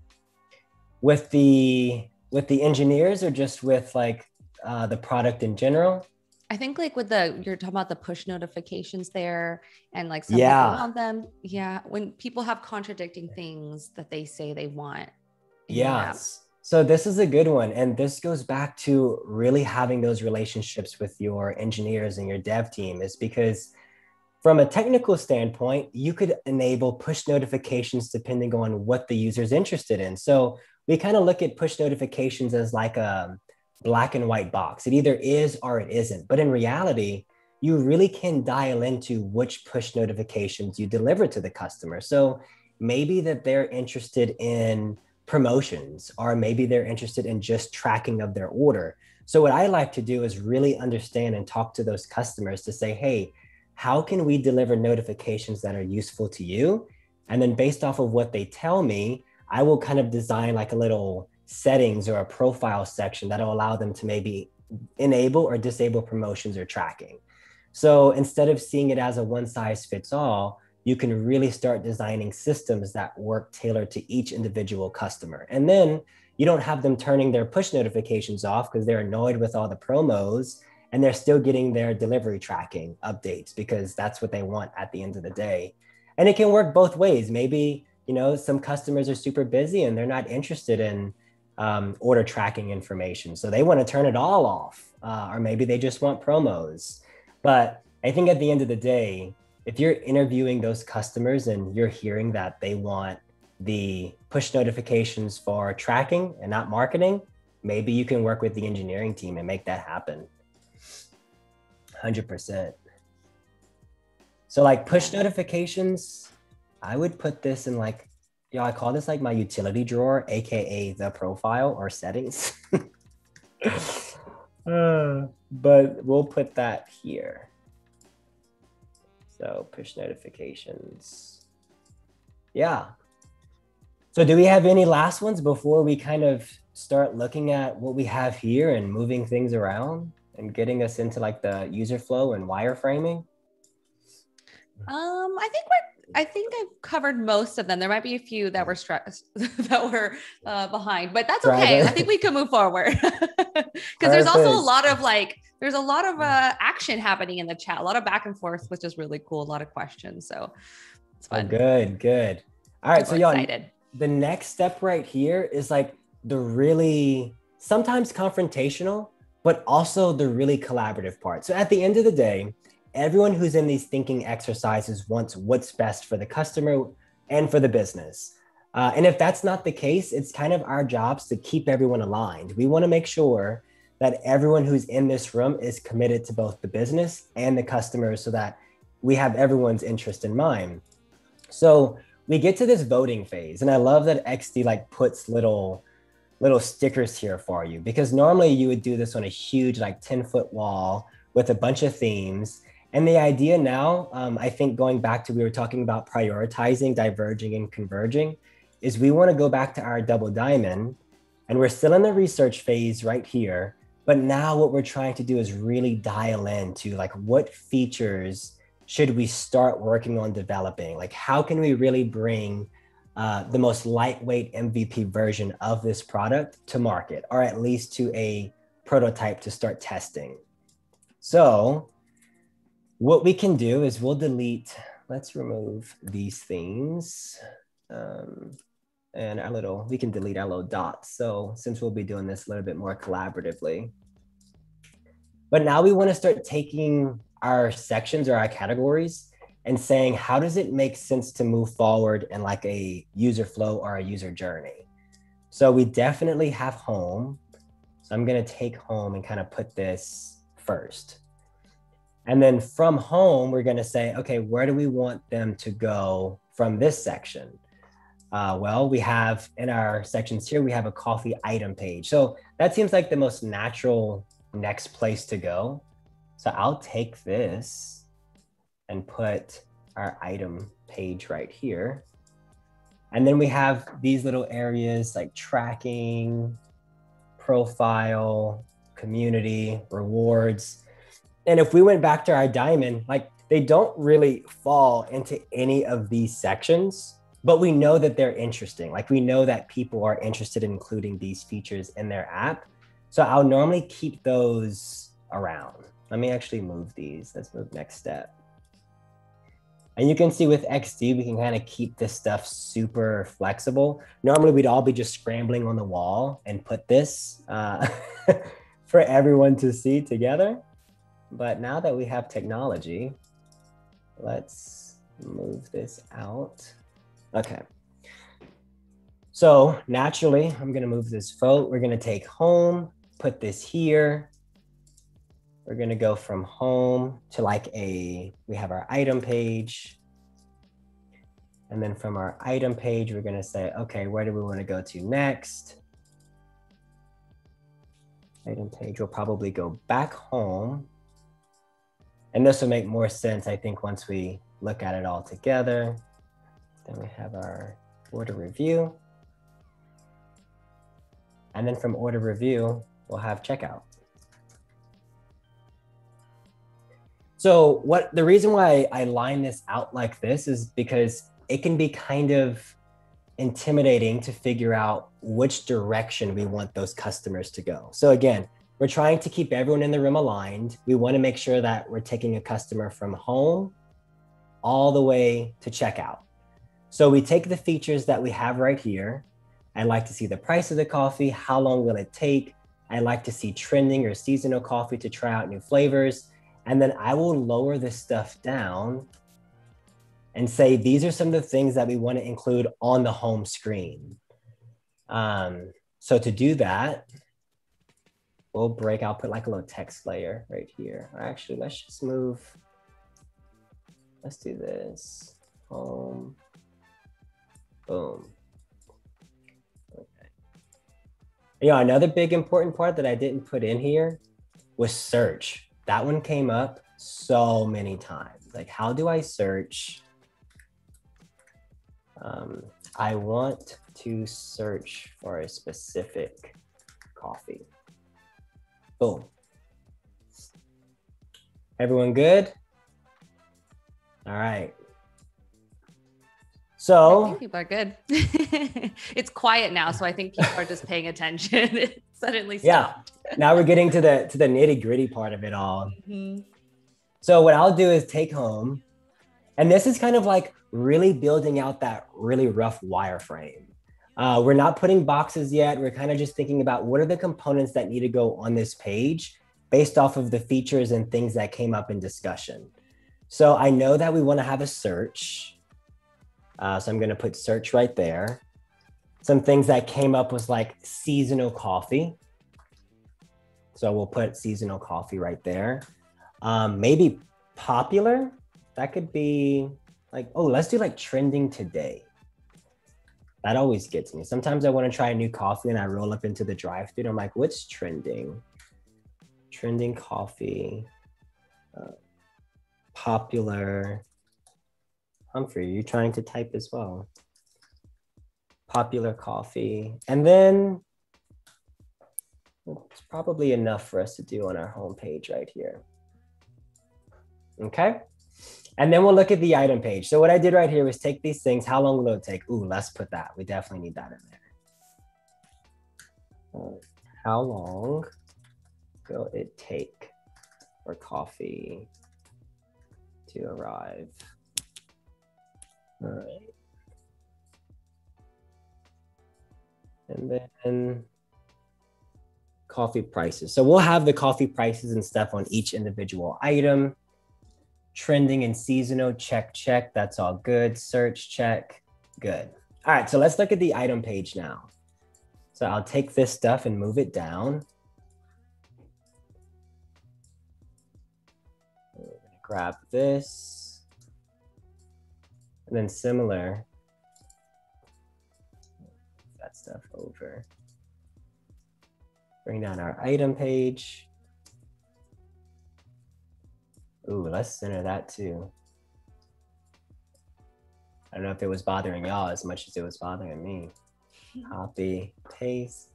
With the engineers or just with like the product in general? I think like with the, you're talking about the push notifications there and like something on them. Yeah. When people have contradicting things that they say they want. Yes. So this is a good one. And this goes back to really having those relationships with your engineers and your dev team, is because from a technical standpoint, you could enable push notifications depending on what the user is interested in. So we kind of look at push notifications as like a black and white box. It either is or it isn't. But in reality, you really can dial into which push notifications you deliver to the customer. So maybe that they're interested in promotions, or maybe they're interested in just tracking of their order. So what I like to do is really understand and talk to those customers to say, hey, how can we deliver notifications that are useful to you? And then based off of what they tell me, I will kind of design like a little settings or a profile section that'll allow them to maybe enable or disable promotions or tracking. So instead of seeing it as a one size fits all, you can really start designing systems that work tailored to each individual customer. And then you don't have them turning their push notifications off because they're annoyed with all the promos, and they're still getting their delivery tracking updates because that's what they want at the end of the day. And it can work both ways. Maybe, you know, some customers are super busy and they're not interested in order tracking information. So they want to turn it all off, or maybe they just want promos. But I think at the end of the day, if you're interviewing those customers and you're hearing that they want the push notifications for tracking and not marketing, maybe you can work with the engineering team and make that happen. 100%. So like push notifications, I would put this in like, y'all, I call this like my utility drawer, AKA the profile or settings. But we'll put that here. So push notifications. Yeah. So do we have any last ones before we kind of start looking at what we have here and moving things around and getting us into like the user flow and wireframing? I think I've covered most of them. There might be a few that were behind, but that's okay. I think we can move forward because there's also a lot of action happening in the chat, a lot of back and forth, which is really cool. A lot of questions. So it's fun. Oh, good. All right. So y'all, the next step right here is like the really sometimes confrontational, but also the really collaborative part. So at the end of the day, everyone who's in these thinking exercises wants what's best for the customer and for the business. And if that's not the case, it's kind of our jobs to keep everyone aligned. We want to make sure that everyone who's in this room is committed to both the business and the customer so that we have everyone's interest in mind. So we get to this voting phase, and I love that XD like puts little stickers here for you, because normally you would do this on a huge like 10-foot wall with a bunch of themes. And the idea now, I think going back to, we were talking about prioritizing, diverging, and converging, is we want to go back to our double diamond, and we're still in the research phase right here. But now what we're trying to do is really dial into like, what features should we start working on developing? Like, how can we really bring the most lightweight MVP version of this product to market, or at least to a prototype to start testing? So what we can do is we'll delete, let's remove these themes. and our little, we can delete our little dots. So since we'll be doing this a little bit more collaboratively. But now we want to start taking our sections or our categories and saying, how does it make sense to move forward in like a user flow or a user journey? So we definitely have home. So I'm going to take home and kind of put this first. And then from home, we're going to say, okay, where do we want them to go from this section? Well, we have in our sections here, we have a coffee item page. So that seems like the most natural next place to go. So I'll take this and put our item page right here. And then we have these little areas like tracking, profile, community, rewards. And if we went back to our diamond, like they don't really fall into any of these sections, but we know that they're interesting. Like we know that people are interested in including these features in their app. So I'll normally keep those around. Let me actually move these. Let's move next step. And you can see with XD, we can kind of keep this stuff super flexible. Normally we'd all be just scrambling on the wall and put this for everyone to see together. But now that we have technology, let's move this out. Okay. So naturally, I'm going to move this vote. We're going to take home, put this here. We're going to go from home to like a, we have our item page. And then from our item page, we're going to say, okay, where do we want to go to next? Item page, we'll probably go back home. And this will make more sense, I think, once we look at it all together. Then we have our order review. And then from order review, we'll have checkout. So what the reason why I line this out like this is because it can be kind of intimidating to figure out which direction we want those customers to go. So again, we're trying to keep everyone in the room aligned. We want to make sure that we're taking a customer from home all the way to checkout. So we take the features that we have right here. I'd like to see the price of the coffee. How long will it take? I'd like to see trending or seasonal coffee to try out new flavors. And then I will lower this stuff down and say, these are some of the things that we want to include on the home screen. So to do that, we'll break, I'll put like a little text layer right here. Actually, let's just move. Let's do this. Home. Boom. Okay. Yeah, another big important part that I didn't put in here was search. That one came up so many times. Like, how do I search? I want to search for a specific coffee. Boom. Everyone good? All right. So I think people are good. It's quiet now, so I think people are just paying attention. It suddenly stopped. Yeah. Now we're getting to the nitty-gritty part of it all. Mm-hmm. So what I'll do is take home, and this is kind of like really building out that really rough wireframe. We're not putting boxes yet. We're kind of just thinking about what are the components that need to go on this page based off of the features and things that came up in discussion. So I know that we want to have a search. So I'm going to put search right there. Some things that came up was like seasonal coffee. So we'll put seasonal coffee right there. Maybe popular. That could be like, oh, let's do like trending today. That always gets me. Sometimes I want to try a new coffee and I roll up into the drive-thru and I'm like, what's trending? Trending coffee. Popular. Humphrey, you're trying to type as well. Popular coffee. And then it's probably enough for us to do on our homepage right here. Okay. And then we'll look at the item page. So what I did right here was take these things. How long will it take? Ooh, let's put that. We definitely need that in there. How long will it take for coffee to arrive? All right. And then coffee prices. So we'll have the coffee prices and stuff on each individual item. Trending and seasonal, check, check. That's all good. Search, check, good. All right, so let's look at the item page now. So I'll take this stuff and move it down. I'm gonna grab this. And then similar, that stuff over. Bring down our item page. Ooh, let's center that too. I don't know if it was bothering y'all as much as it was bothering me. Copy, paste.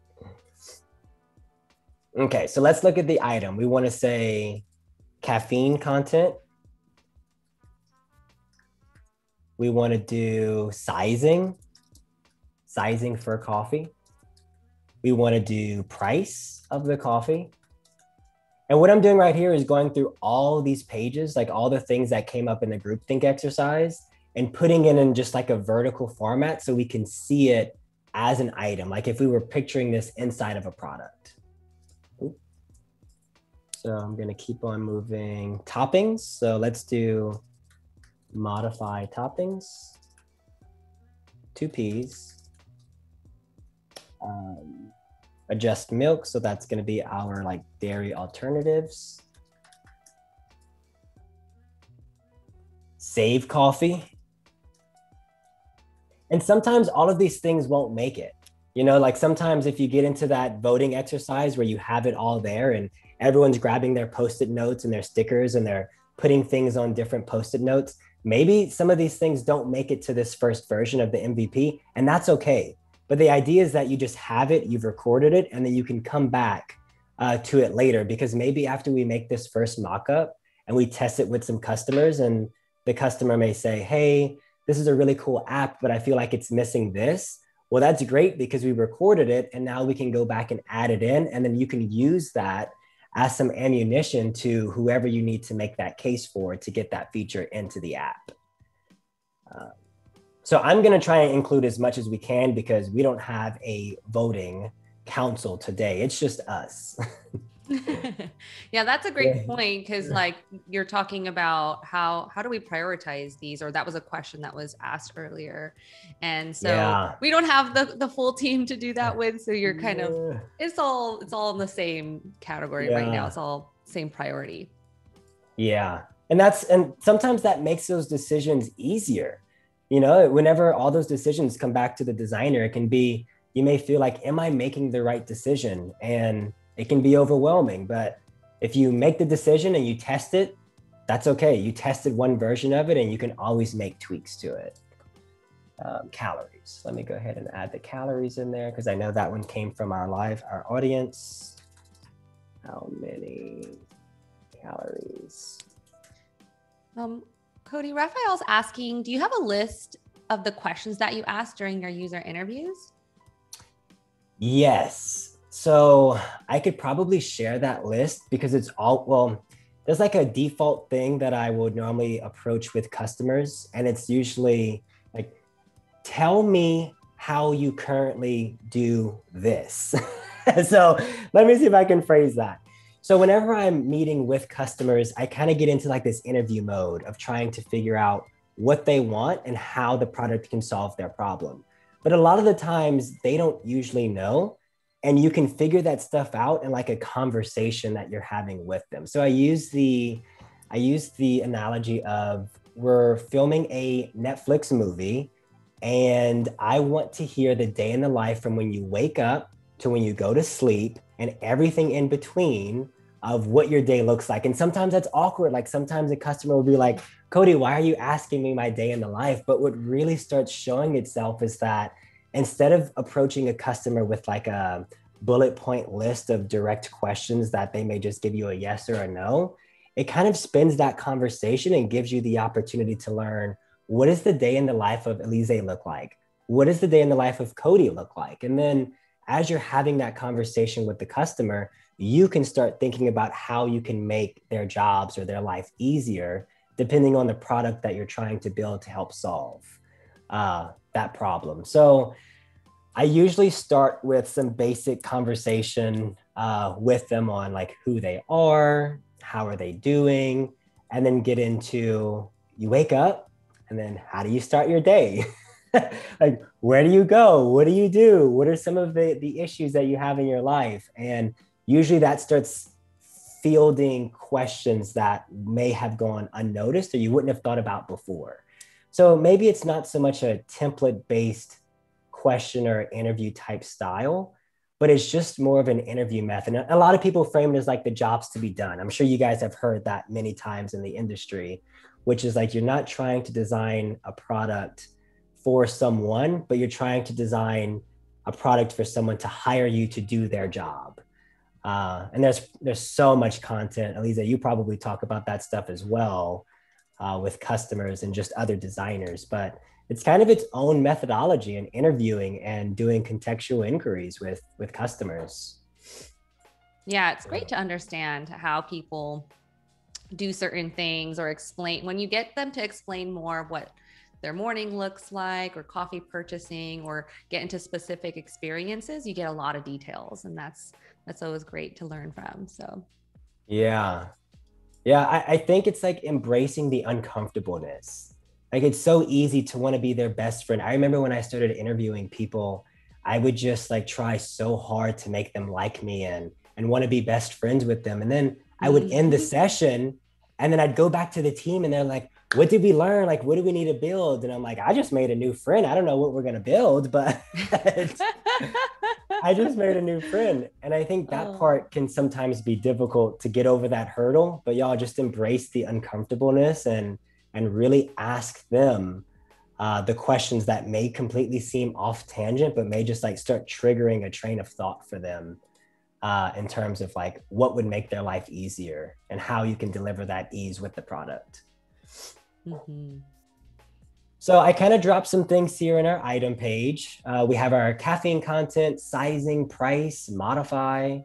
Okay, so let's look at the item. We want to say caffeine content. We want to do sizing, sizing for coffee. We want to do price of the coffee. And what I'm doing right here is going through all these pages, like all the things that came up in the groupthink exercise, and putting it in just like a vertical format so we can see it as an item, like if we were picturing this inside of a product. Ooh. So I'm gonna keep on moving toppings. So let's do modify toppings, 2 Ps. Adjust milk, so that's gonna be our like dairy alternatives. Save coffee. And sometimes all of these things won't make it. You know, like sometimes if you get into that voting exercise where you have it all there and everyone's grabbing their Post-it notes and their stickers and they're putting things on different Post-it notes, maybe some of these things don't make it to this first version of the MVP, and that's okay. But the idea is that you just have it, you've recorded it, and then you can come back to it later, because maybe after we make this first mock-up and we test it with some customers, and the customer may say, hey, this is a really cool app, but I feel like it's missing this. Well, that's great, because we recorded it and now we can go back and add it in. And then you can use that as some ammunition to whoever you need to make that case for to get that feature into the app. So I'm gonna try and include as much as we can, because we don't have a voting council today. It's just us. Yeah, that's a great point, because like you're talking about how do we prioritize these, or that was a question that was asked earlier, and so we don't have the full team to do that with, so you're kind of, it's all in the same category right now. It's all same priority. And sometimes that makes those decisions easier. You know, whenever all those decisions come back to the designer, it can be, you may feel like, am I making the right decision? And it can be overwhelming, but if you make the decision and you test it, that's okay. You tested one version of it and you can always make tweaks to it. Calories. Let me go ahead and add the calories in there, because I know that one came from our audience. How many calories? Cody, Raphael's asking, do you have a list of the questions that you asked during your user interviews? Yes. So I could probably share that list, because it's all, well, there's like a default thing that I would normally approach with customers. And it's usually like, tell me how you currently do this. So let me see if I can phrase that. So whenever I'm meeting with customers, I kind of get into like this interview mode of trying to figure out what they want and how the product can solve their problem. But a lot of the times they don't usually know. And you can figure that stuff out in like a conversation that you're having with them. So I use the analogy of, we're filming a Netflix movie and I want to hear the day in the life from when you wake up to when you go to sleep and everything in between of what your day looks like. And sometimes that's awkward. Like sometimes a customer will be like, Cody, why are you asking me my day in the life? But what really starts showing itself is that instead of approaching a customer with like a bullet point list of direct questions that they may just give you a yes or a no, it kind of spins that conversation and gives you the opportunity to learn, what does the day in the life of Elizé look like? What does the day in the life of Cody look like? And then as you're having that conversation with the customer, you can start thinking about how you can make their jobs or their life easier, depending on the product that you're trying to build to help solve that problem. So I usually start with some basic conversation with them on like who they are, how are they doing, and then get into you wake up and then how do you start your day? Like, where do you go? What do you do? What are some of the issues that you have in your life? And usually that starts fielding questions that may have gone unnoticed or you wouldn't have thought about before. So maybe it's not so much a template-based question or interview type style, but it's just more of an interview method. And a lot of people frame it as like the jobs to be done. I'm sure you guys have heard that many times in the industry, which is like, you're not trying to design a product for someone, but you're trying to design a product for someone to hire you to do their job. And there's so much content, Elizé, you probably talk about that stuff as well with customers and just other designers, but it's kind of its own methodology in interviewing and doing contextual inquiries with customers. Yeah, it's great to understand how people do certain things or explain, when you get them to explain more of what their morning looks like, or coffee purchasing, or get into specific experiences, you get a lot of details, and that's always great to learn from. So yeah, I think it's like embracing the uncomfortableness. Like, it's so easy to want to be their best friend. I remember when I started interviewing people, I would just like try so hard to make them like me and want to be best friends with them, and then I would end the session and then I'd go back to the team and they're like, what did we learn? Like, what do we need to build? And I'm like, I just made a new friend. I don't know what we're going to build, but I just made a new friend. And I think that part can sometimes be difficult to get over that hurdle, but y'all just embrace the uncomfortableness and really ask them the questions that may completely seem off tangent, but may just like start triggering a train of thought for them in terms of like what would make their life easier and how you can deliver that ease with the product. Mm-hmm. So I kind of dropped some things here in our item page. We have our caffeine content, sizing, price, modify,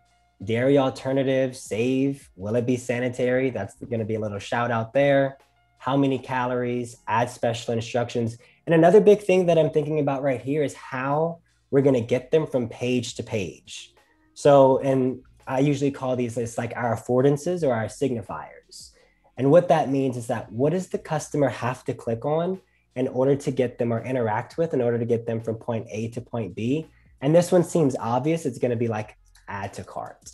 dairy alternatives, save, will it be sanitary? That's going to be a little shout out there. How many calories, add special instructions. And another big thing that I'm thinking about right here is how we're going to get them from page to page. So, and I usually call these lists like our affordances or our signifiers. And what that means is that what does the customer have to click on in order to get them or interact with in order to get them from point A to point B? And this one seems obvious. It's going to be like add to cart.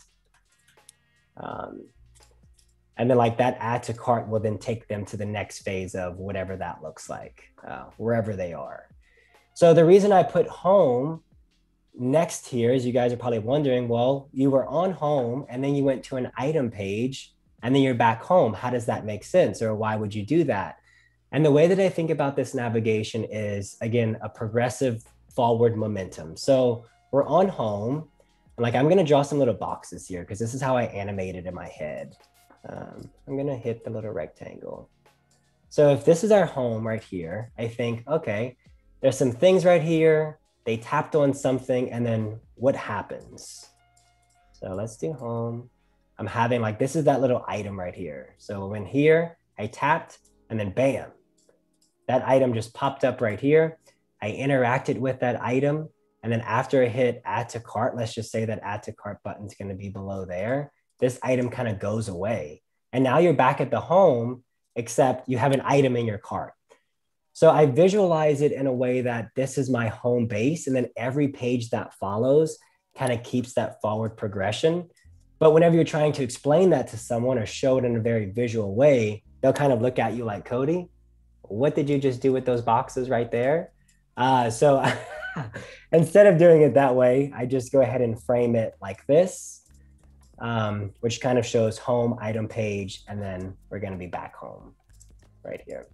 And then like that add to cart will then take them to the next phase of whatever that looks like, wherever they are. So the reason I put home next here is you guys are probably wondering, well, you were on home and then you went to an item page and then you're back home. How does that make sense? Or why would you do that? And the way that I think about this navigation is, again, a progressive forward momentum. So we're on home. And like, I'm going to draw some little boxes here because this is how I animate it in my head. I'm going to hit the little rectangle. So if this is our home right here, I think, okay, there's some things right here. They tapped on something and then what happens? So let's do home. I'm having like, this is that little item right here. So when here, I tapped and then bam, that item just popped up right here. I interacted with that item. And then after I hit add to cart, let's just say that add to cart button is going to be below there. This item kind of goes away. And now you're back at the home, except you have an item in your cart. So I visualize it in a way that this is my home base. And then every page that follows kind of keeps that forward progression. But whenever you're trying to explain that to someone or show it in a very visual way, they'll kind of look at you like, Cody, what did you just do with those boxes right there? So instead of doing it that way, I just go ahead and frame it like this, which kind of shows home, item page, and then we're going to be back home right here.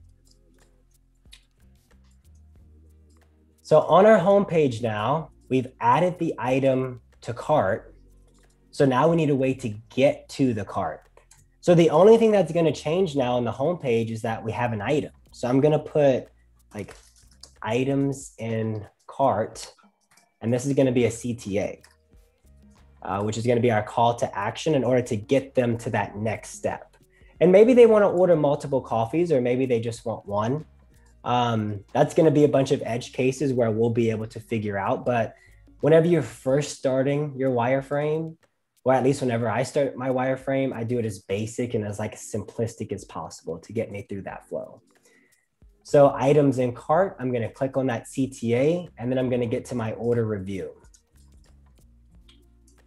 So on our home page now, we've added the item to cart. So now we need a way to get to the cart. So the only thing that's going to change now on the homepage is that we have an item. So I'm going to put like items in cart, and this is going to be a CTA, which is going to be our call to action in order to get them to that next step. And maybe they want to order multiple coffees, or maybe they just want one. That's going to be a bunch of edge cases where we'll be able to figure out, but whenever you're first starting your wireframe, or at least whenever I start my wireframe, I do it as basic and as like simplistic as possible to get me through that flow. So items in cart, I'm going to click on that CTA, and then I'm going to get to my order review.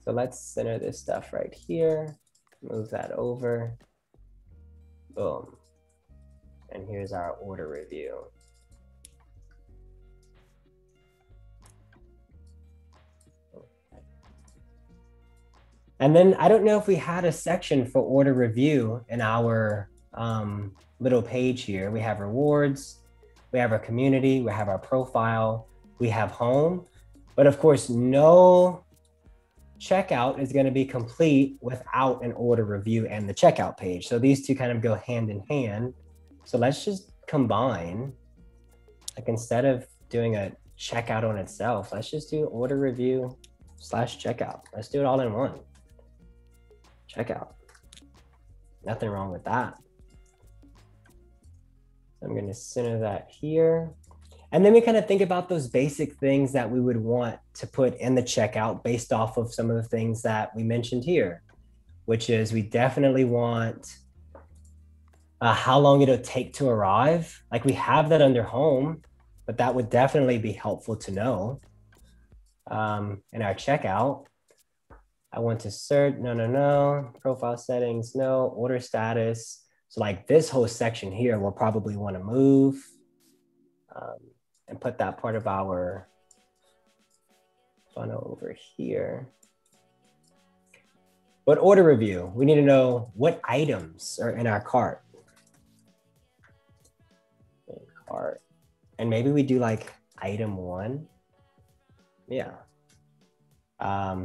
So let's center this stuff right here, move that over, boom. And here's our order review. And then I don't know if we had a section for order review in our little page here. We have rewards, we have our community, we have our profile, we have home, but of course no checkout is going to be complete without an order review and the checkout page. So these two kind of go hand in hand. So let's just combine, like instead of doing a checkout on itself, let's just do order review slash checkout. Let's do it all in one. Checkout. Nothing wrong with that. I'm going to center that here. And then we kind of think about those basic things that we would want to put in the checkout based off of some of the things that we mentioned here, which is we definitely want how long it'll take to arrive. Like we have that under home, but that would definitely be helpful to know. In our checkout, I want to search, no, profile settings, no, order status. So like this whole section here, we'll probably want to move and put that part of our funnel over here. But order review, we need to know what items are in our cart. And maybe we do like item one. Yeah.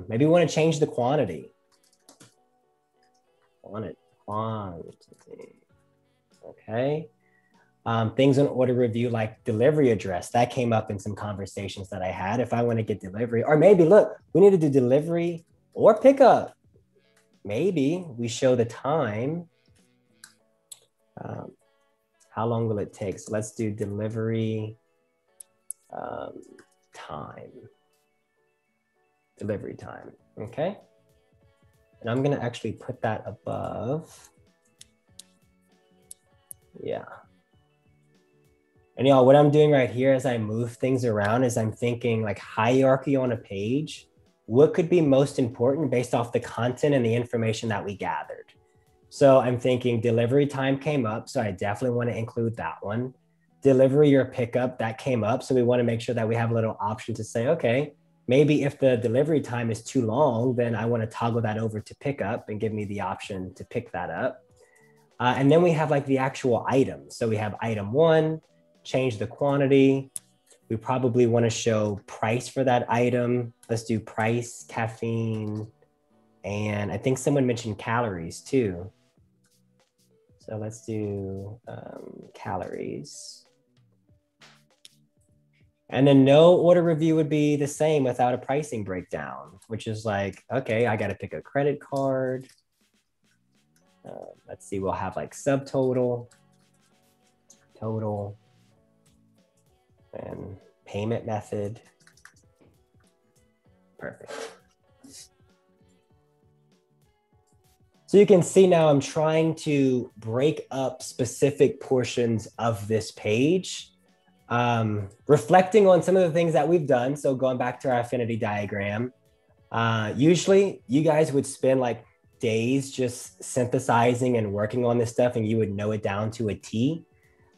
Maybe we want to change the quantity. Quantity. Okay. Things on order review like delivery address. That came up in some conversations that I had. If I want to get delivery, or maybe look, we need to do delivery or pickup. Maybe we show the time. How long will it take? So let's do delivery time. Delivery time, okay? And I'm gonna actually put that above. Yeah. And y'all, what I'm doing right here as I move things around is I'm thinking like hierarchy on a page, what could be most important based off the content and the information that we gathered. So I'm thinking delivery time came up, so I definitely wanna include that one. Delivery or pickup, that came up. So we wanna make sure that we have a little option to say, okay, maybe if the delivery time is too long, then I want to toggle that over to pick up and give me the option to pick that up. And then we have like the actual items. So we have item one, change the quantity. We probably want to show price for that item. Let's do price, caffeine, and I think someone mentioned calories too. So let's do calories. And then no order review would be the same without a pricing breakdown, which is like, okay, I got to pick a credit card. Let's see, we'll have like subtotal, total, and payment method. Perfect. So you can see now I'm trying to break up specific portions of this page. Reflecting on some of the things that we've done. So going back to our affinity diagram, usually you guys would spend like days just synthesizing and working on this stuff, and you would know it down to a T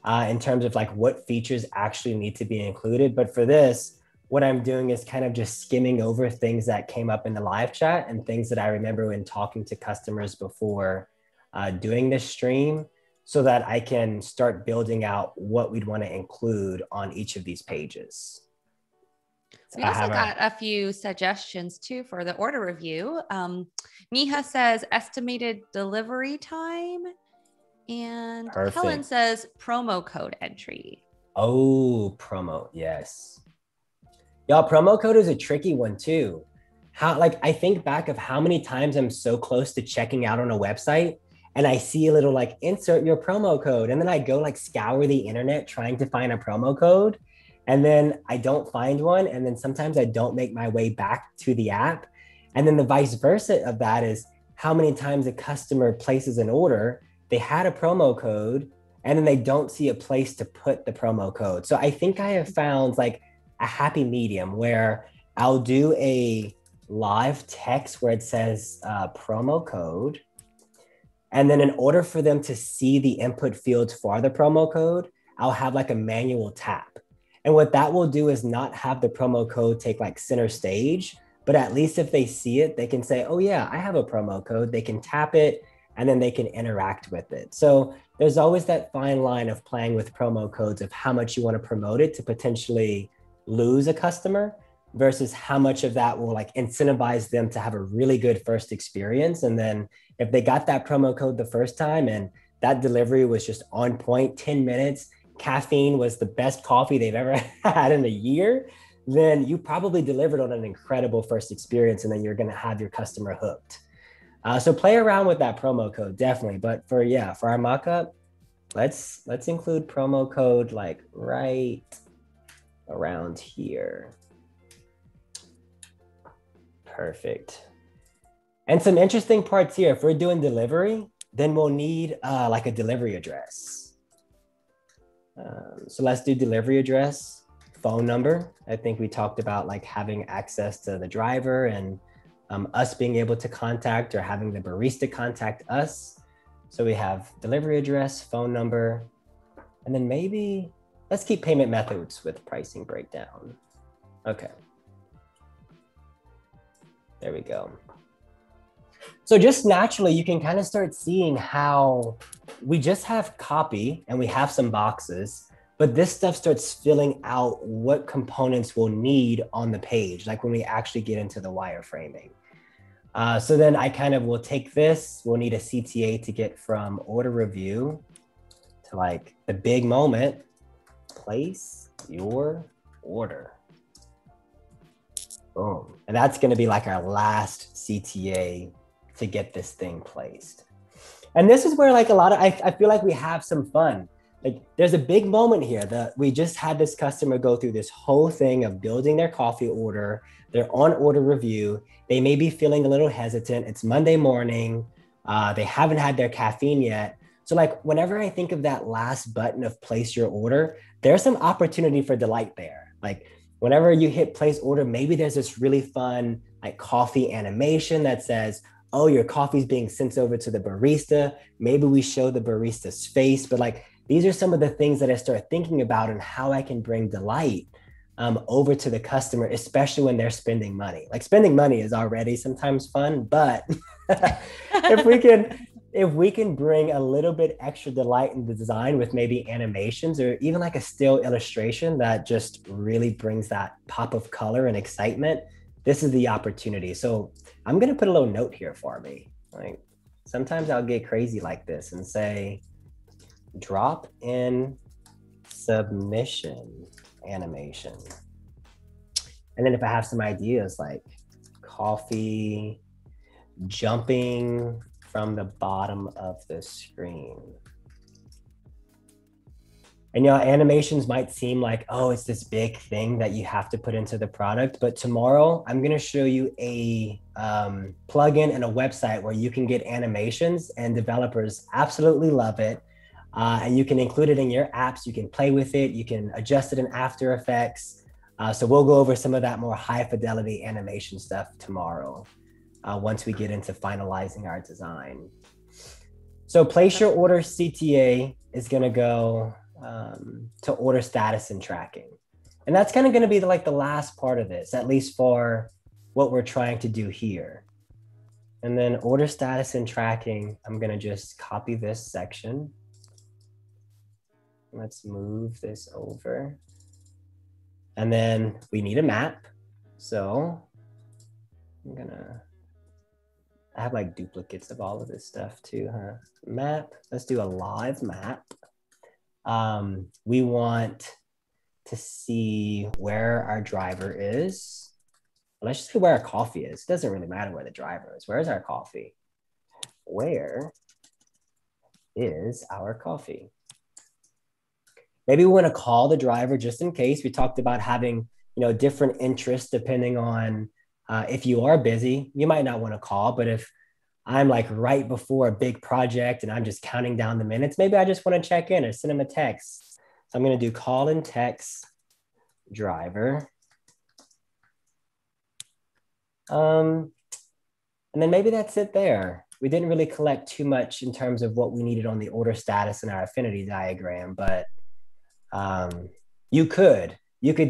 in terms of like what features actually need to be included. But for this, what I'm doing is kind of just skimming over things that came up in the live chat and things that I remember when talking to customers before doing this stream, so that I can start building out what we'd want to include on each of these pages. So we also got a few suggestions too for the order review. Miha says estimated delivery time, and perfect. Helen says promo code entry. Oh, promo, yes. Y'all, promo code is a tricky one too. How, like, I think back of how many times I'm so close to checking out on a website, and I see a little like insert your promo code, and then I go like scour the internet trying to find a promo code, And then I don't find one. And then sometimes I don't make my way back to the app. And then the vice versa of that is how many times a customer places an order, they had a promo code, and then they don't see a place to put the promo code. So I think I have found like a happy medium where I'll do a live text where it says promo code. And then in order for them to see the input fields for the promo code, I'll have like a manual tap. And what that will do is not have the promo code take like center stage, but at least if they see it, they can say, oh yeah, I have a promo code. They can tap it and then they can interact with it. So there's always that fine line of playing with promo codes of how much you want to promote it to potentially lose a customer versus how much of that will like incentivize them to have a really good first experience. And then if they got that promo code the first time and that delivery was just on point, 10 minutes, caffeine was the best coffee they've ever had in a year, then you probably delivered on an incredible first experience and then you're going to have your customer hooked. So play around with that promo code, definitely. But for our mock-up, let's include promo code like right around here. Perfect. And some interesting parts here. If we're doing delivery, then we'll need like a delivery address. So let's do delivery address, phone number. I think we talked about like having access to the driver and us being able to contact or having the barista contact us. So we have delivery address, phone number, and then maybe let's keep payment methods with pricing breakdown. Okay. There we go. So just naturally, you can kind of start seeing how we just have copy and we have some boxes, but this stuff starts filling out what components we'll need on the page, like when we actually get into the wireframing. So then I kind of will take this, we'll need a CTA to get from order review to like the big moment, place your order. Boom. And that's going to be like our last CTA to get this thing placed. And this is where like a lot of, I feel like we have some fun. Like there's a big moment here that we just had this customer go through this whole thing of building their coffee order. They're on order review. They may be feeling a little hesitant. It's Monday morning. They haven't had their caffeine yet. So like whenever I think of that last button of place your order, there's some opportunity for delight there. Like whenever you hit place order, maybe there's this really fun like coffee animation that says, oh, your coffee's being sent over to the barista. Maybe we show the barista's face, but like, these are some of the things that I start thinking about and how I can bring delight over to the customer, especially when they're spending money. Like spending money is already sometimes fun, but if we can bring a little bit extra delight in the design with maybe animations or even like a still illustration that just really brings that pop of color and excitement, this is the opportunity. So I'm going to put a little note here for me. Like sometimes I'll get crazy like this and say, drop in submission animation. And then if I have some ideas like coffee jumping from the bottom of the screen. And you know, animations might seem like, oh, it's this big thing that you have to put into the product. But tomorrow I'm going to show you a plugin and a website where you can get animations and developers absolutely love it. And you can include it in your apps. You can play with it. You can adjust it in After Effects. So we'll go over some of that more high fidelity animation stuff tomorrow once we get into finalizing our design. So place your order CTA is going to go to order status and tracking. And that's kind of going to be the, like the last part of this, at least for what we're trying to do here. And then order status and tracking, I'm going to just copy this section. Let's move this over. And then we need a map. So I'm going to, I have like duplicates of all of this stuff too, huh? Map, let's do a live map. We want to see where our driver is. Let's just see where our coffee is. It doesn't really matter where the driver is. Where's our coffee? Where is our coffee? Maybe we want to call the driver just in case. We talked about having, you know, different interests depending on if you are busy, you might not want to call. But if I'm like right before a big project and I'm just counting down the minutes, maybe I just want to check in or send them a text. So I'm going to do call and text driver. And then maybe that's it there. We didn't really collect too much in terms of what we needed on the order status in our affinity diagram, but you could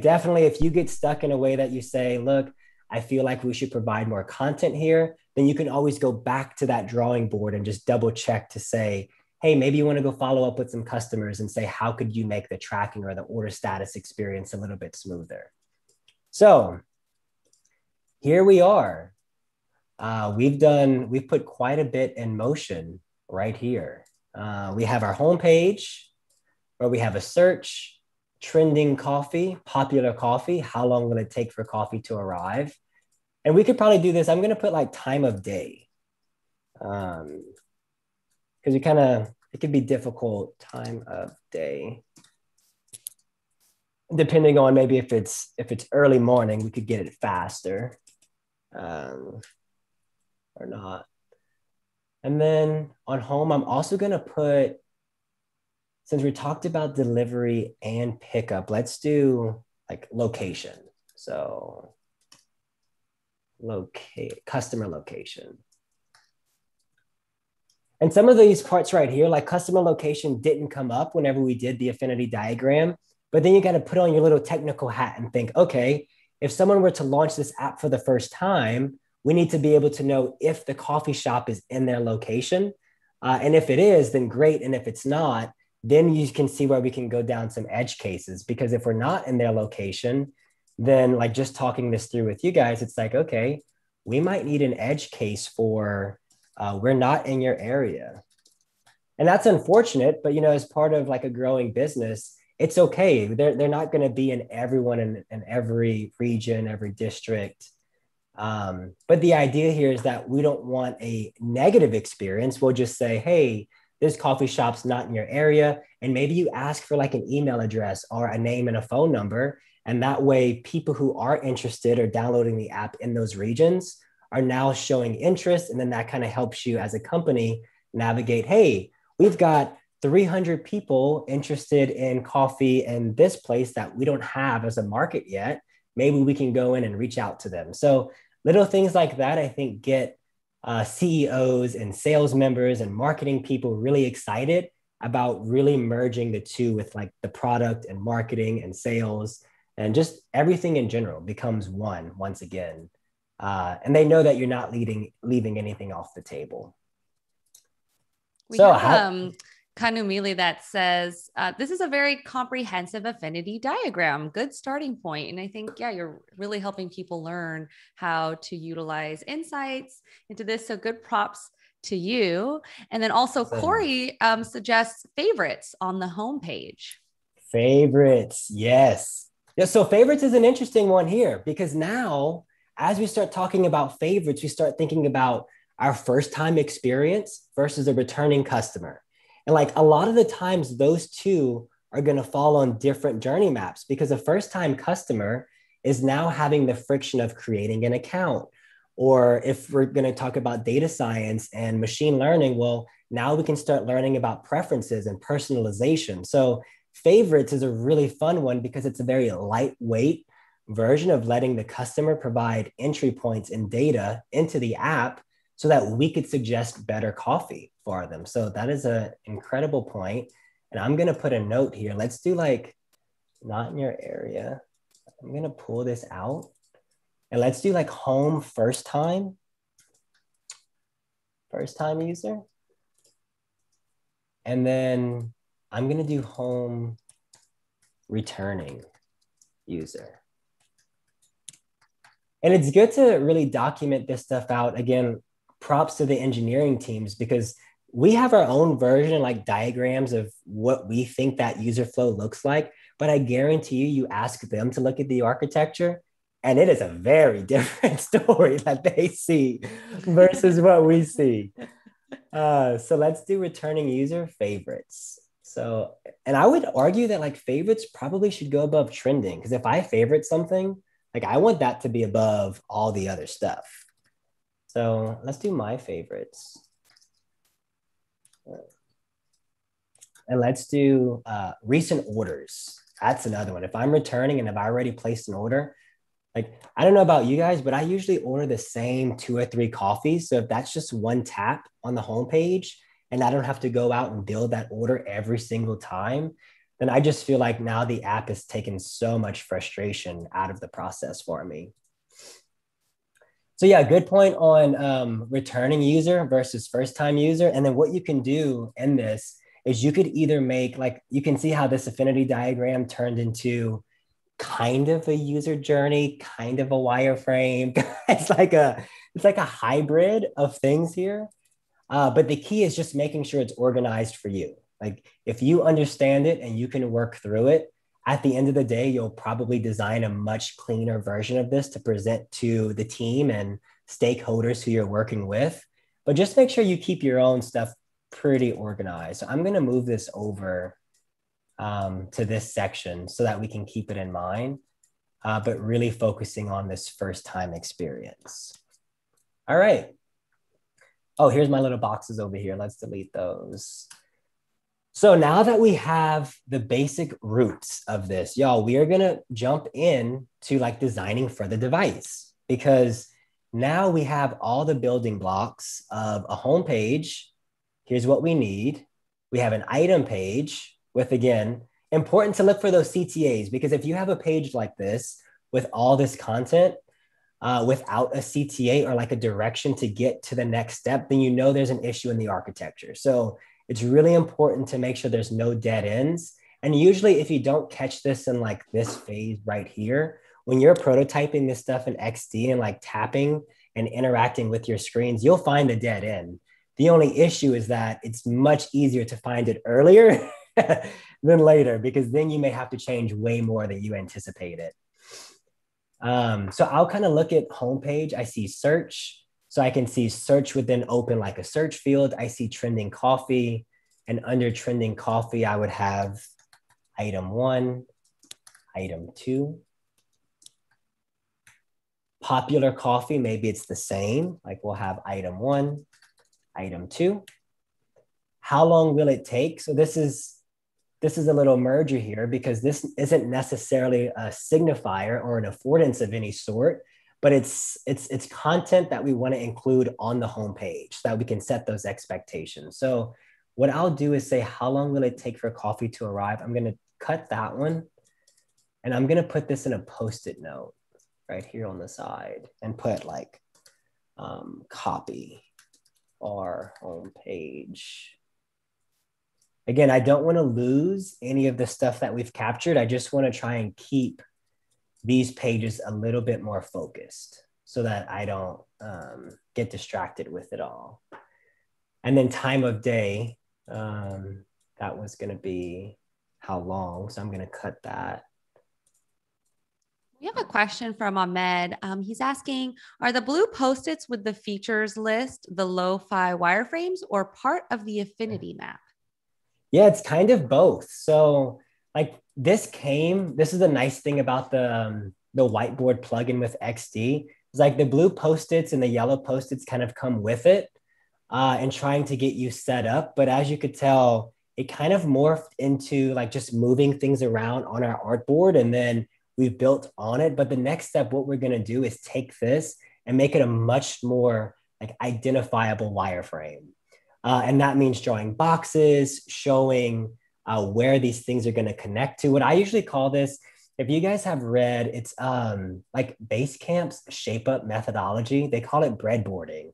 definitely, if you get stuck in a way that you say, look, I feel like we should provide more content here, then you can always go back to that drawing board and just double check to say, hey, maybe you want to go follow up with some customers and say, how could you make the tracking or the order status experience a little bit smoother? So here we are. We've put quite a bit in motion right here. We have our homepage where we have a search, trending coffee, popular coffee, how long will it take for coffee to arrive? And we could probably do this. I'm going to put like time of day. Because you kind of, it could be difficult, time of day. Depending on maybe if it's early morning, we could get it faster or not. And then on home, I'm also going to put, since we talked about delivery and pickup, let's do like location. So customer location. And some of these parts right here, like customer location didn't come up whenever we did the affinity diagram, but then you got to put on your little technical hat and think, okay, if someone were to launch this app for the first time, we need to be able to know if the coffee shop is in their location. And if it is, then great. And if it's not, then you can see where we can go down some edge cases, because if we're not in their location, then like just talking this through with you guys, it's like, okay, we might need an edge case for we're not in your area. And that's unfortunate, but you know, as part of like a growing business, it's okay. They're not gonna be in everyone in every region, every district. But the idea here is that we don't want a negative experience. We'll just say, hey, this coffee shop's not in your area. And maybe you ask for like an email address or a name and a phone number. And that way people who are interested or downloading the app in those regions are now showing interest. And then that kind of helps you as a company navigate, hey, we've got 300 people interested in coffee in this place that we don't have as a market yet. Maybe we can go in and reach out to them. So little things like that, I think, get CEOs and sales members and marketing people really excited about really merging the two with like the product and marketing and sales and just everything in general becomes one once again. And they know that you're not leaving anything off the table. We have Kanumili that says, this is a very comprehensive affinity diagram, good starting point. And I think, yeah, you're really helping people learn how to utilize insights into this. So good props to you. And then also Corey suggests favorites on the homepage. Favorites, yes. Yeah, so favorites is an interesting one here, because now as we start talking about favorites, we start thinking about our first time experience versus a returning customer. And like a lot of the times those two are going to fall on different journey maps, because a first time customer is now having the friction of creating an account. Or if we're going to talk about data science and machine learning, well, now we can start learning about preferences and personalization. So favorites is a really fun one because it's a very lightweight version of letting the customer provide entry points and data into the app so that we could suggest better coffee for them. So that is an incredible point. And I'm gonna put a note here. Let's do like, not in your area. I'm gonna pull this out and let's do like home first time user. And then I'm gonna do home returning user. And it's good to really document this stuff out. Again, props to the engineering teams, because we have our own version, like diagrams of what we think that user flow looks like. But I guarantee you, you ask them to look at the architecture and it is a very different story that they see versus what we see. So let's do returning user favorites. So, and I would argue that like favorites probably should go above trending, because if I favorite something, like I want that to be above all the other stuff. So let's do my favorites. And let's do recent orders. That's another one. If I'm returning and have already placed an order, like, I don't know about you guys, but I usually order the same 2 or 3 coffees. So if that's just one tap on the homepage and I don't have to go out and build that order every single time, then I just feel like now the app has taken so much frustration out of the process for me. So yeah, good point on returning user versus first-time user. And then what you can do in this is you could either make, like, you can see how this affinity diagram turned into kind of a user journey, kind of a wireframe. it's like a hybrid of things here. But the key is just making sure it's organized for you. Like if you understand it and you can work through it, at the end of the day, you'll probably design a much cleaner version of this to present to the team and stakeholders who you're working with. But just make sure you keep your own stuff pretty organized. So I'm going to move this over to this section so that we can keep it in mind, but really focusing on this first time experience. All right. Oh, here's my little boxes over here. Let's delete those. So now that we have the basic roots of this, y'all, we are going to jump in to like designing for the device, because now we have all the building blocks of a home page. Here's what we need. We have an item page with, again, important to look for those CTAs, because if you have a page like this with all this content without a CTA or like a direction to get to the next step, then you know there's an issue in the architecture. So it's really important to make sure there's no dead ends. And usually if you don't catch this in like this phase right here, when you're prototyping this stuff in XD and like tapping and interacting with your screens, you'll find the dead end. The only issue is that it's much easier to find it earlier than later, because then you may have to change way more than you anticipated. So I'll kind of look at homepage. I see search. So I can see search within open like a search field. I see trending coffee, and under trending coffee, I would have item 1, item 2. Popular coffee, maybe it's the same. Like we'll have item 1, item 2. How long will it take? So this is a little merger here, because this isn't necessarily a signifier or an affordance of any sort, but it's content that we want to include on the homepage so that we can set those expectations. So what I'll do is say, how long will it take for coffee to arrive? I'm going to cut that one, and I'm going to put this in a Post-it note right here on the side and put like copy our homepage. Again, I don't want to lose any of the stuff that we've captured. I just want to try and keep these pages a little bit more focused so that I don't get distracted with it all. And then time of day, that was gonna be how long, so I'm gonna cut that. We have a question from Ahmed. He's asking, are the blue Post-its with the features list the lo-fi wireframes or part of the affinity map? Yeah, it's kind of both. So like this is the nice thing about the Whiteboard plugin with XD. It's like the blue Post-its and the yellow Post-its kind of come with it and trying to get you set up. But as you could tell, it kind of morphed into like just moving things around on our artboard, and then we've built on it. But the next step, what we're going to do is take this and make it a much more like identifiable wireframe. And that means drawing boxes, showing where these things are going to connect to. What I usually call this, if you guys have read, it's like Basecamp's shape up methodology. They call it breadboarding.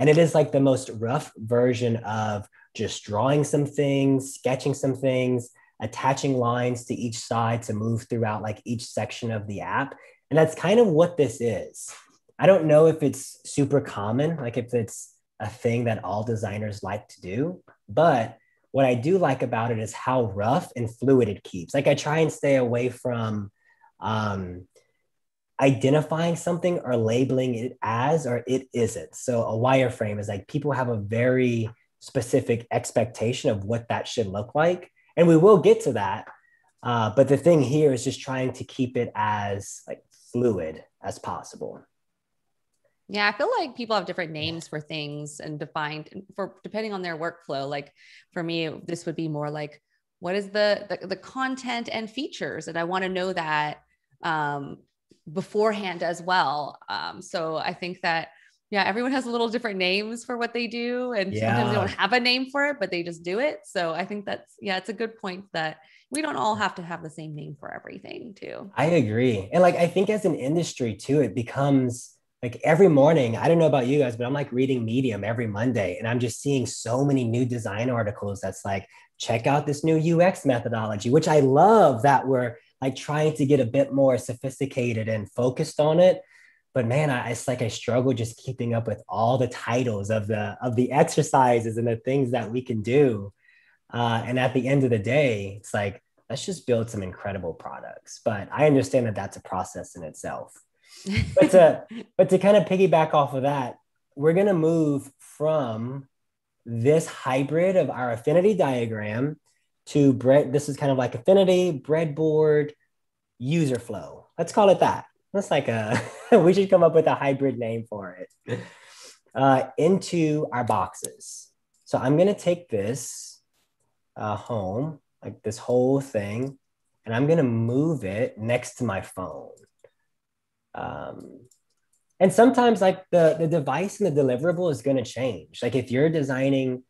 And it is like the most rough version of just drawing some things, sketching some things, attaching lines to each side to move throughout like each section of the app. And that's kind of what this is. I don't know if it's super common, like if it's a thing that all designers like to do, but what I do like about it is how rough and fluid it keeps. Like I try and stay away from identifying something or labeling it as, or it isn't. So a wireframe is like people have a very specific expectation of what that should look like. And we will get to that. But the thing here is just trying to keep it as like fluid as possible. Yeah, I feel like people have different names for things and defined for depending on their workflow. Like for me, this would be more like, what is the content and features? And I want to know that beforehand as well. So I think that, yeah, everyone has a little different names for what they do. And sometimes they don't have a name for it, but they just do it. So I think that's, yeah, it's a good point that we don't all have to have the same name for everything too. I agree. And like, I think as an industry too, it becomes... like every morning, I don't know about you guys, but I'm like reading Medium every Monday and I'm just seeing so many new design articles that's like, check out this new UX methodology, which I love that we're like trying to get a bit more sophisticated and focused on it. But man, it's like I struggle just keeping up with all the titles of the exercises and the things that we can do. And at the end of the day, it's like, let's just build some incredible products. But I understand that that's a process in itself. But to kind of piggyback off of that, we're going to move from this hybrid of our affinity diagram to bread. This is kind of like affinity, breadboard, user flow. Let's call it that. That's like we should come up with a hybrid name for it, into our boxes. So I'm going to take this home, like this whole thing, and I'm going to move it next to my phone. And sometimes like the device and the deliverable is going to change. Like if you're designing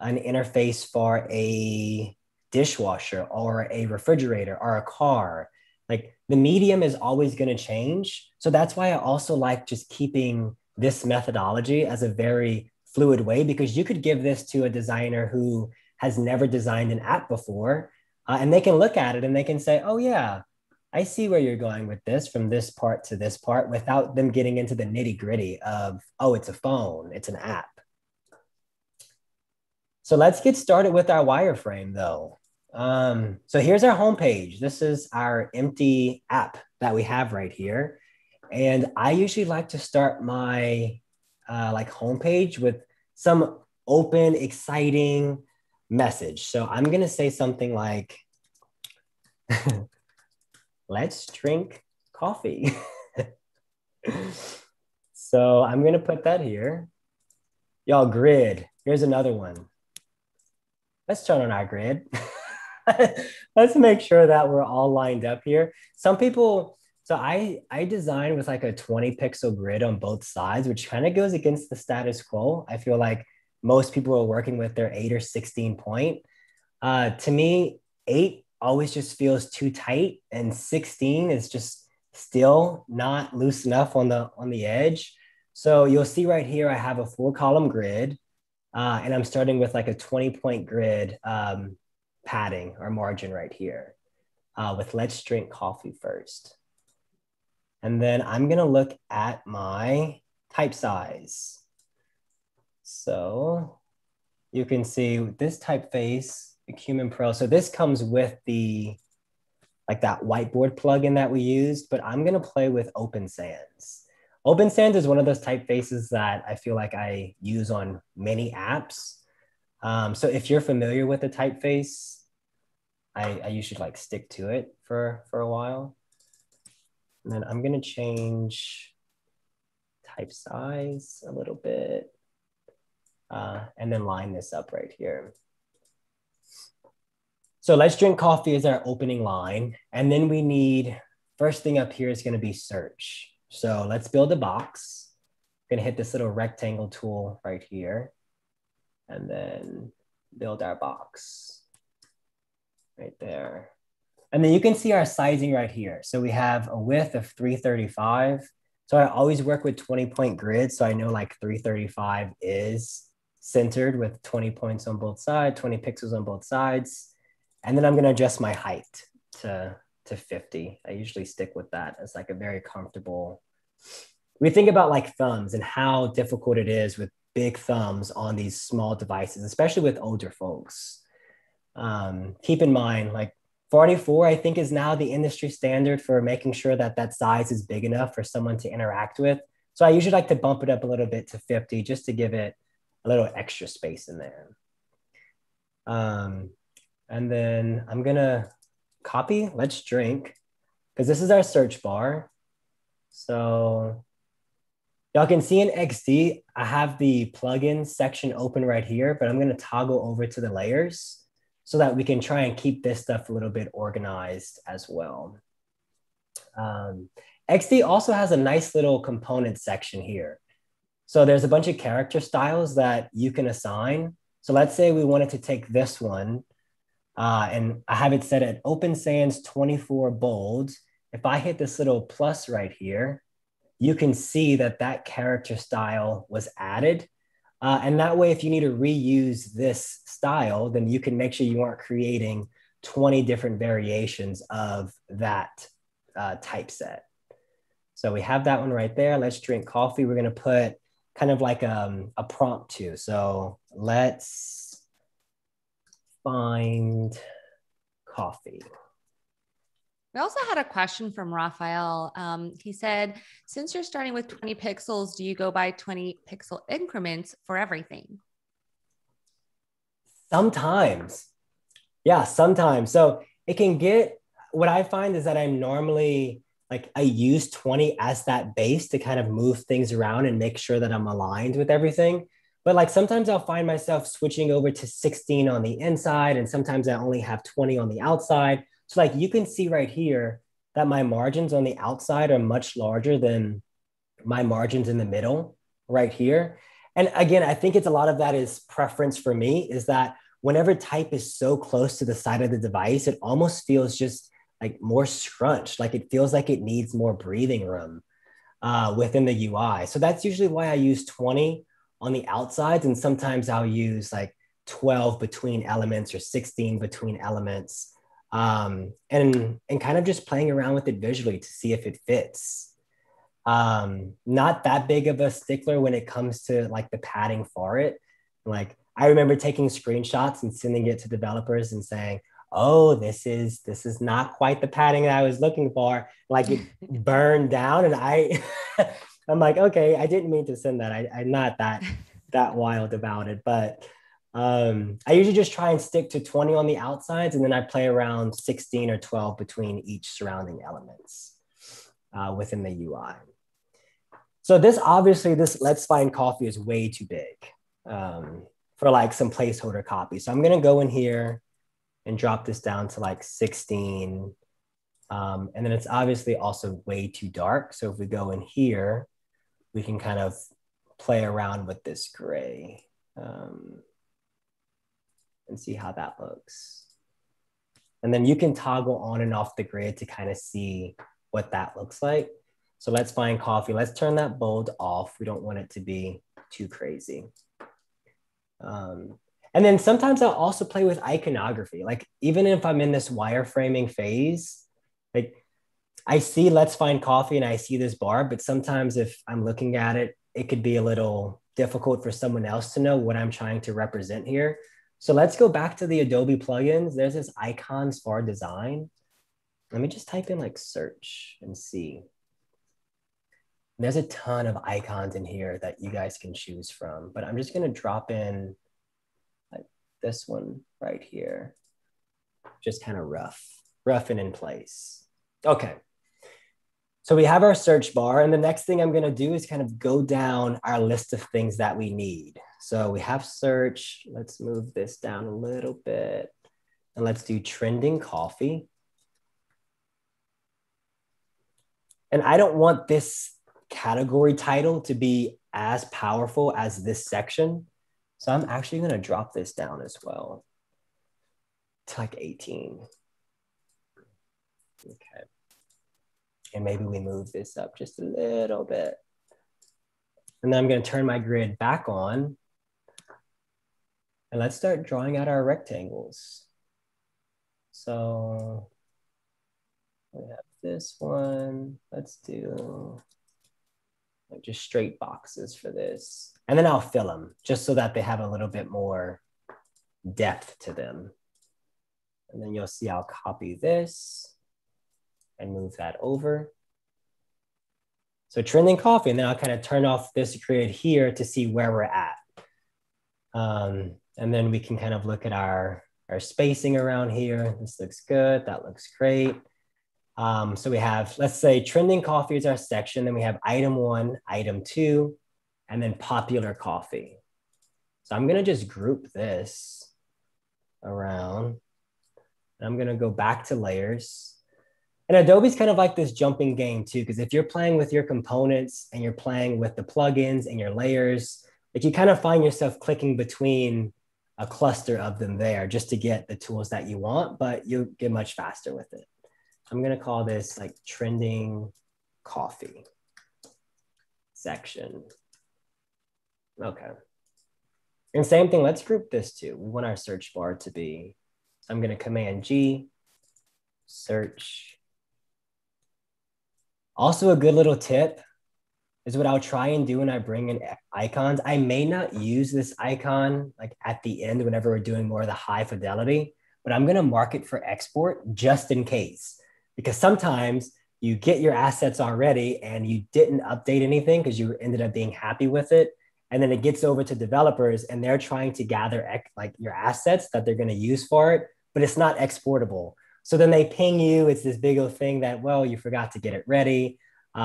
an interface for a dishwasher or a refrigerator or a car, like the medium is always going to change. So that's why I also like just keeping this methodology as a very fluid way, because you could give this to a designer who has never designed an app before, and they can look at it and they can say, oh yeah, I see where you're going with this from this part to this part, without them getting into the nitty gritty of, oh, it's a phone, it's an app. So let's get started with our wireframe though. So here's our homepage. This is our empty app that we have right here. And I usually like to start my like homepage with some open, exciting message. So I'm gonna say something like, let's drink coffee. So I'm going to put that here. Y'all, grid. Here's another one. Let's turn on our grid. Let's make sure that we're all lined up here. Some people, so I designed with like a 20 pixel grid on both sides, which kind of goes against the status quo. I feel like most people are working with their 8 or 16 point. To me, 8 always just feels too tight, and 16 is just still not loose enough on the edge. So you'll see right here, I have a 4-column grid, and I'm starting with like a 20-point grid padding or margin right here with let's drink coffee first. And then I'm gonna look at my type size. So you can see this typeface, Acumen Pro. So this comes with the, like that Whiteboard plugin that we used, but I'm gonna play with Open Sans. Open Sans is one of those typefaces that I feel like I use on many apps. So if you're familiar with the typeface, you should like stick to it for a while. And then I'm gonna change type size a little bit and then line this up right here. So let's drink coffee is our opening line. And then we need, first thing up here is gonna be search. So let's build a box. We're gonna hit this little rectangle tool right here and then build our box right there. And then you can see our sizing right here. So we have a width of 335. So I always work with 20-point grids. So I know like 335 is centered with 20 points on both sides, 20 pixels on both sides. And then I'm going to adjust my height to 50. I usually stick with that as like a very comfortable. We think about like thumbs and how difficult it is with big thumbs on these small devices, especially with older folks. Keep in mind, like 44, I think, is now the industry standard for making sure that that size is big enough for someone to interact with. So I usually like to bump it up a little bit to 50 just to give it a little extra space in there. And then I'm gonna copy Let's Drink, because this is our search bar. So y'all can see in XD, I have the plugin section open right here, but I'm gonna toggle over to the layers so that we can try and keep this stuff a little bit organized as well. XD also has a nice little component section here. So there's a bunch of character styles that you can assign. So let's say we wanted to take this one and I have it set at Open Sans 24 bold. If I hit this little plus right here, you can see that that character style was added. And that way, if you need to reuse this style, then you can make sure you aren't creating 20 different variations of that typeset. So we have that one right there. Let's Drink Coffee. We're gonna put kind of like a prompt too. So let's find coffee. We also had a question from Raphael. He said, since you're starting with 20 pixels, do you go by 20 pixel increments for everything? Sometimes. Yeah, sometimes. So it can get, what I find is that I'm normally, like I use 20 as that base to kind of move things around and make sure that I'm aligned with everything. But like sometimes I'll find myself switching over to 16 on the inside, and sometimes I only have 20 on the outside. So like you can see right here that my margins on the outside are much larger than my margins in the middle right here. And again, I think it's a lot of that is preference for me, is that whenever type is so close to the side of the device, it almost feels just like more scrunched, like it feels like it needs more breathing room within the UI. So that's usually why I use 20 on the outsides. And sometimes I'll use like 12 between elements or 16 between elements and kind of just playing around with it visually to see if it fits. Not that big of a stickler when it comes to like the padding for it. Like I remember taking screenshots and sending it to developers and saying, oh, this is not quite the padding that I was looking for. Like it burned down and I'm like, okay, I didn't mean to send that. I'm not that wild about it, but I usually just try and stick to 20 on the outsides, and then I play around 16 or 12 between each surrounding elements within the UI. So this, obviously this Let's Find Coffee is way too big for like some placeholder copy. So I'm gonna go in here and drop this down to like 16. And then it's obviously also way too dark. So if we go in here, we can kind of play around with this gray and see how that looks. And then you can toggle on and off the gray to kind of see what that looks like. So Let's Find Coffee. Let's turn that bold off. We don't want it to be too crazy. And then sometimes I'll also play with iconography. Like even if I'm in this wireframing phase, like I see Let's Find Coffee and I see this bar, but sometimes if I'm looking at it, it could be a little difficult for someone else to know what I'm trying to represent here. So let's go back to the Adobe plugins. There's this icons for design. Let me just type in like search and see. There's a ton of icons in here that you guys can choose from, but I'm just gonna drop in this one right here, just kind of rough and in place. Okay, so we have our search bar, and the next thing I'm gonna do is kind of go down our list of things that we need. So we have search, let's move this down a little bit, and let's do trending coffee. And I don't want this category title to be as powerful as this section. So I'm actually going to drop this down as well to like 18. Okay. And maybe we move this up just a little bit. And then I'm going to turn my grid back on. And let's start drawing out our rectangles. So we have this one. Let's do like just straight boxes for this. And then I'll fill them just so that they have a little bit more depth to them. And then you'll see I'll copy this and move that over. So trending coffee, and then I'll kind of turn off this grid here to see where we're at. And then we can kind of look at our our spacing around here. This looks good. That looks great. So we have, let's say, trending coffee is our section. Then we have item one, item two, and then popular coffee. So I'm going to just group this around. I'm going to go back to layers. And Adobe's kind of like this jumping game too, because if you're playing with your components and you're playing with the plugins and your layers, like you kind of find yourself clicking between a cluster of them there just to get the tools that you want, but you'll get much faster with it. I'm going to call this like trending coffee section. Okay. And same thing, let's group this too. We want our search bar to be, I'm going to command G, search. Also a good little tip is what I'll try and do when I bring in icons. I may not use this icon like at the end whenever we're doing more of the high fidelity, but I'm going to mark it for export just in case, because sometimes you get your assets already and you didn't update anything because you ended up being happy with it. And then it gets over to developers and they're trying to gather like your assets that they're going to use for it, but it's not exportable. So then they ping you, it's this big old thing that, well, you forgot to get it ready.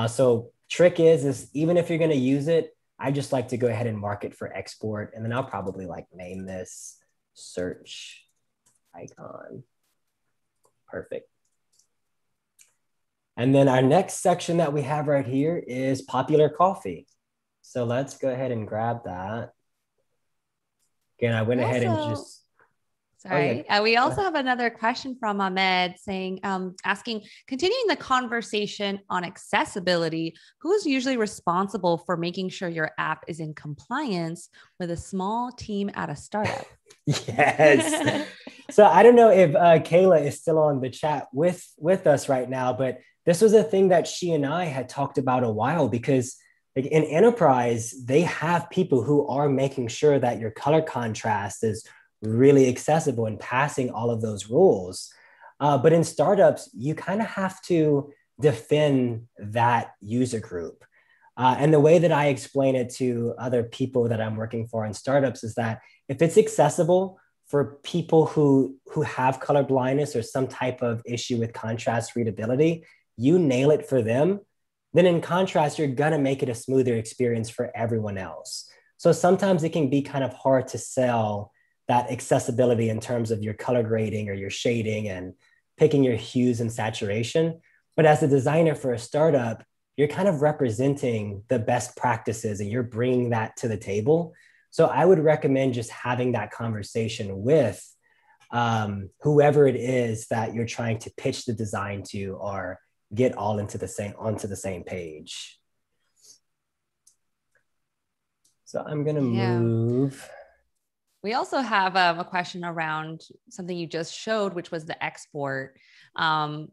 So trick is even if you're gonna use it, I just like to go ahead and mark it for export. And then I'll probably like name this search icon. Perfect. And then our next section that we have right here is popular coffee. So let's go ahead and grab that. Again, I went ahead and just, sorry. Oh, yeah. We also have another question from Ahmed saying, asking, continuing the conversation on accessibility, who is usually responsible for making sure your app is in compliance with a small team at a startup? Yes. So I don't know if Kayla is still on the chat with us right now, but this was a thing that she and I had talked about a while, because like in enterprise, they have people who are making sure that your color contrast is really accessible and passing all of those rules. But in startups, you kind of have to defend that user group. And the way that I explain it to other people that I'm working for in startups is that if it's accessible for people who have color blindness or some type of issue with contrast readability, you nail it for them. Then in contrast, you're gonna make it a smoother experience for everyone else. So sometimes it can be kind of hard to sell that accessibility in terms of your color grading or your shading and picking your hues and saturation. But as a designer for a startup, you're kind of representing the best practices and you're bringing that to the table. So I would recommend just having that conversation with whoever it is that you're trying to pitch the design to or get all into the same, onto the same page. So I'm gonna move. We also have a question around something you just showed, which was the export. Kanumili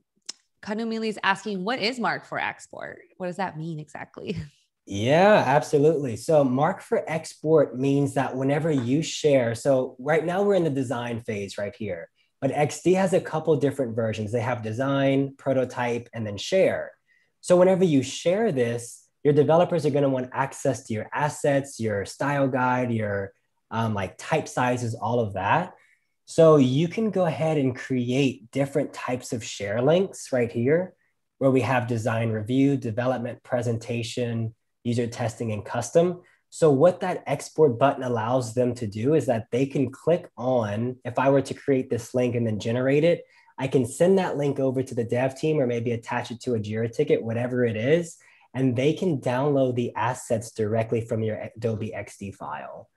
is asking, what is mark for export? What does that mean exactly? Yeah, absolutely. So mark for export means that whenever you share, so right now we're in the design phase right here, but XD has a couple different versions. They have design, prototype, and then share. So whenever you share this, your developers are gonna want access to your assets, your style guide, your like type sizes, all of that. So you can go ahead and create different types of share links right here, where we have design review, development, presentation, user testing, and custom. So what that export button allows them to do is that they can click on, if I were to create this link and then generate it, I can send that link over to the dev team or maybe attach it to a Jira ticket, whatever it is, and they can download the assets directly from your Adobe XD file.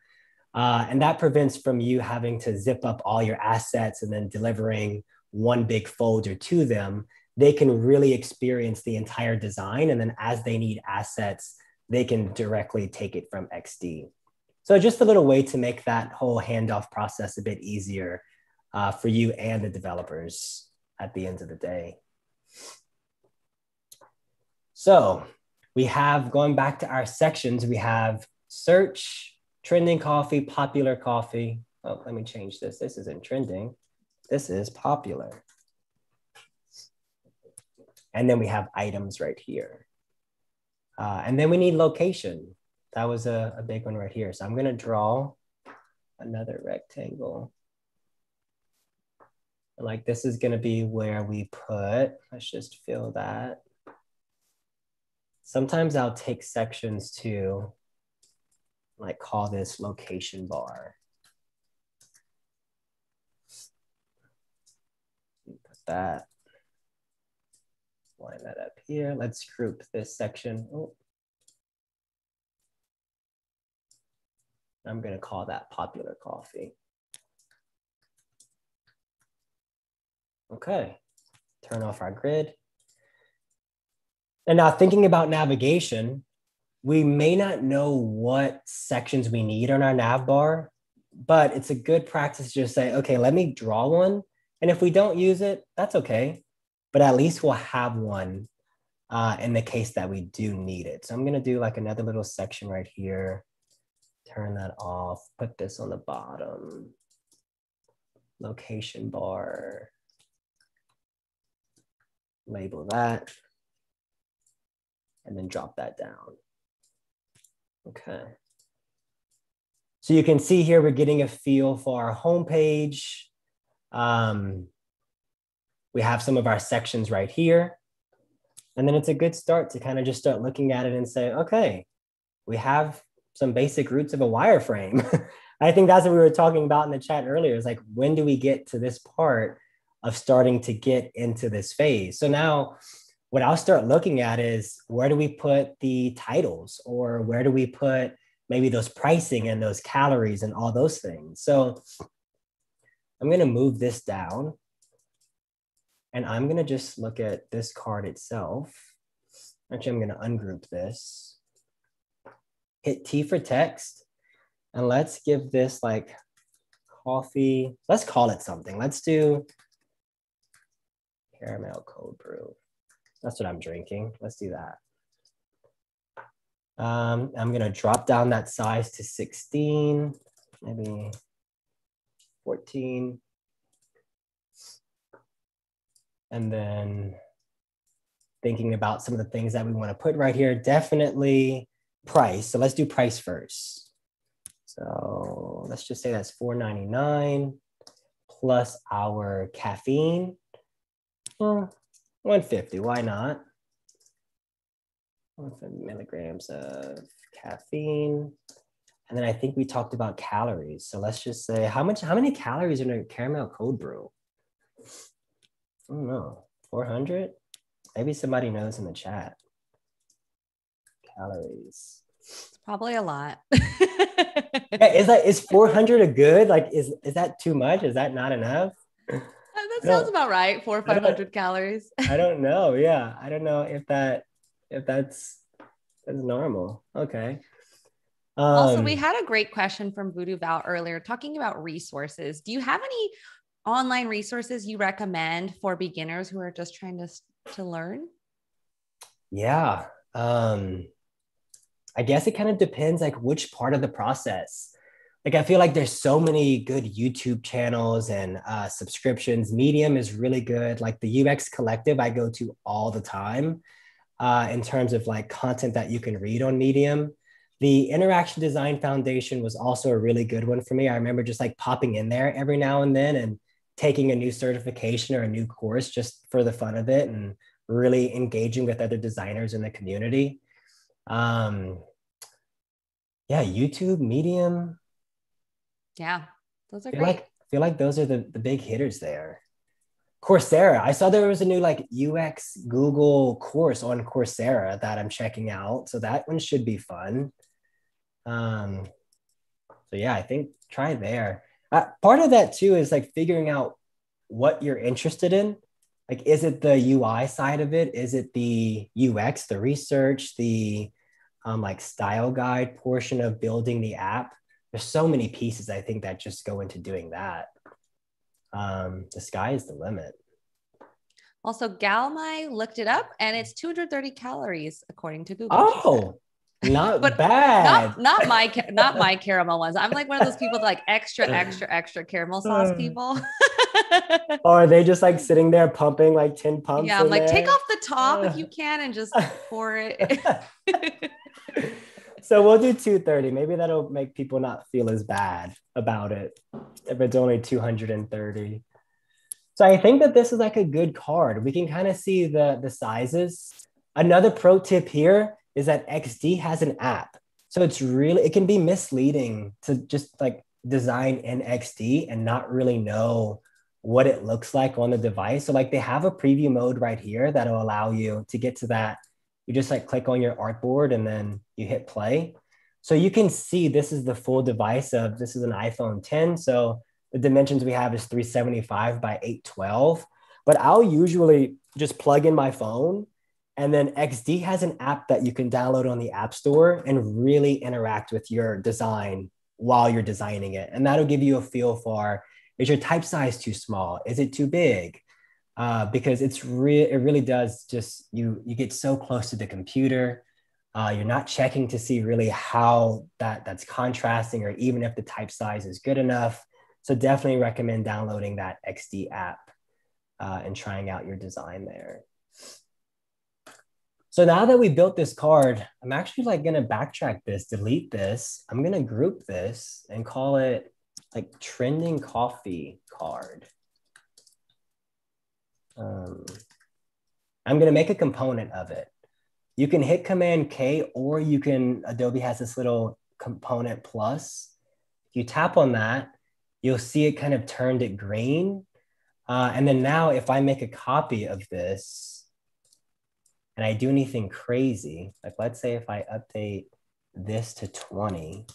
And that prevents from you having to zip up all your assets and then delivering one big folder to them. They can really experience the entire design. And then as they need assets, they can directly take it from XD. So just a little way to make that whole handoff process a bit easier for you and the developers at the end of the day. So we have, going back to our sections, we have search, trending coffee, popular coffee. Oh, let me change this. This isn't trending. This is popular. And then we have items right here. And then we need location. That was a big one right here. So I'm going to draw another rectangle. And like, this is gonna be where we put, let's just fill that. Sometimes I'll take sections to like call this location bar. Put that, line that up here. Let's group this section. Oh. I'm gonna call that popular coffee. Okay, turn off our grid. And now thinking about navigation, we may not know what sections we need on our nav bar, but it's a good practice to just say, okay, let me draw one. And if we don't use it, that's okay. But at least we'll have one in the case that we do need it. So I'm gonna do like another little section right here. Turn that off, put this on the bottom. Location bar. Label that. And then drop that down. Okay. So you can see here, we're getting a feel for our homepage. We have some of our sections right here. And then it's a good start to kind of just start looking at it and say, okay, we have some basic roots of a wireframe. I think that's what we were talking about in the chat earlier. It's like, when do we get to this part of starting to get into this phase? So now, what I'll start looking at is, where do we put the titles, or where do we put maybe those pricing and those calories and all those things? So I'm gonna move this down and I'm gonna just look at this card itself. Actually, I'm gonna ungroup this, hit T for text, and let's give this like coffee. Let's call it something. Let's do caramel cold brew. That's what I'm drinking. Let's do that. I'm gonna drop down that size to 16, maybe 14. And then thinking about some of the things that we wanna put right here, definitely price. So let's do price first. So let's just say that's $4.99 plus our caffeine. $1.50, why not? 1 milligram of caffeine. And then I think we talked about calories. So let's just say, how many calories are in a caramel cold brew? I don't know, 400? Maybe somebody knows in the chat. Calories. It's probably a lot. Yeah, is 400 a good? Like, is that too much? Is that not enough? That sounds about right. 400 or 500 calories. I don't know. Yeah. I don't know if that's normal. Okay. Also, we had a great question from Voodoo Val earlier talking about resources. Do you have any online resources you recommend for beginners who are just trying to learn? Yeah. I guess it kind of depends like which part of the process. Like, I feel like there's so many good YouTube channels and subscriptions. Medium is really good. Like the UX Collective, I go to all the time in terms of like content that you can read on Medium. The Interaction Design Foundation was also a really good one for me. I remember just like popping in there every now and then and taking a new certification or a new course just for the fun of it and really engaging with other designers in the community. Yeah, YouTube, Medium. Yeah, those are great. I feel like those are the big hitters there. Coursera. I saw there was a new like UX Google course on Coursera that I'm checking out. So that one should be fun. So yeah, I think try there. Part of that too is like figuring out what you're interested in. Like, is it the UI side of it? Is it the UX, the research, the like style guide portion of building the app? There's so many pieces, I think, that just go into doing that. The sky is the limit. Also, Galmai looked it up, and it's 230 calories, according to Google. Oh, not bad. Not my caramel ones. I'm like one of those people that like extra caramel sauce people. Or are they just like sitting there pumping like 10 pumps? Yeah, I'm like, take off the top if you can and just pour it. So we'll do 230. Maybe that'll make people not feel as bad about it if it's only 230. So I think that this is like a good card. We can kind of see the sizes. Another pro tip here is that XD has an app. So it's really, it can be misleading to just like design in XD and not really know what it looks like on the device. So like they have a preview mode right here that'll allow you to get to that. You just like click on your artboard and then you hit play. So you can see this is the full device of, this is an iPhone 10. So the dimensions we have is 375 by 812, but I'll usually just plug in my phone. And then XD has an app that you can download on the App Store and really interact with your design while you're designing it. And that'll give you a feel for, is your type size too small? Is it too big? Because it's it really does just, you get so close to the computer. You're not checking to see really how that's contrasting or even if the type size is good enough. So definitely recommend downloading that XD app and trying out your design there. So now that we built this card, I'm actually like gonna backtrack this, delete this. I'm gonna group this and call it like trending coffee card. I'm gonna make a component of it. You can hit Command K or you can, Adobe has this little component plus. If you tap on that, you'll see it kind of turned it green. And then now if I make a copy of this and I do anything crazy, like let's say if I update this to 20,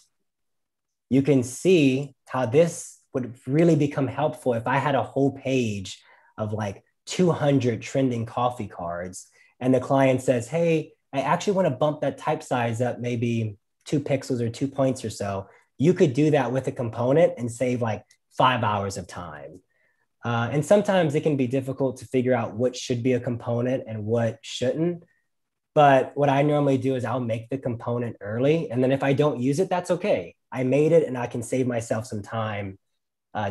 you can see how this would really become helpful if I had a whole page of like 200 trending coffee cards and the client says, hey, I actually want to bump that type size up maybe 2 pixels or 2 points or so. You could do that with a component and save like 5 hours of time. And sometimes it can be difficult to figure out what should be a component and what shouldn't. But what I normally do is I'll make the component early. And then if I don't use it, that's okay. I made it and I can save myself some time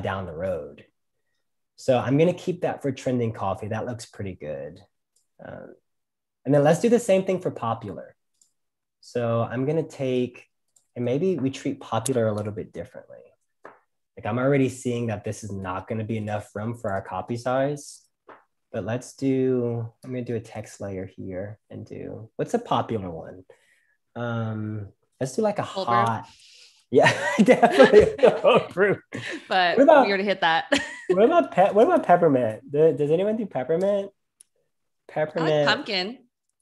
down the road. So I'm gonna keep that for trending coffee. That looks pretty good. And then let's do the same thing for popular. So I'm gonna take, and maybe we treat popular a little bit differently. Like I'm already seeing that this is not gonna be enough room for our copy size, but let's do, I'm gonna do a text layer here and do, what's a popular one? Let's do like a cold hot. Brew. Yeah, definitely. But we already hit that. what about peppermint? Does anyone do peppermint? Peppermint. I like pumpkin.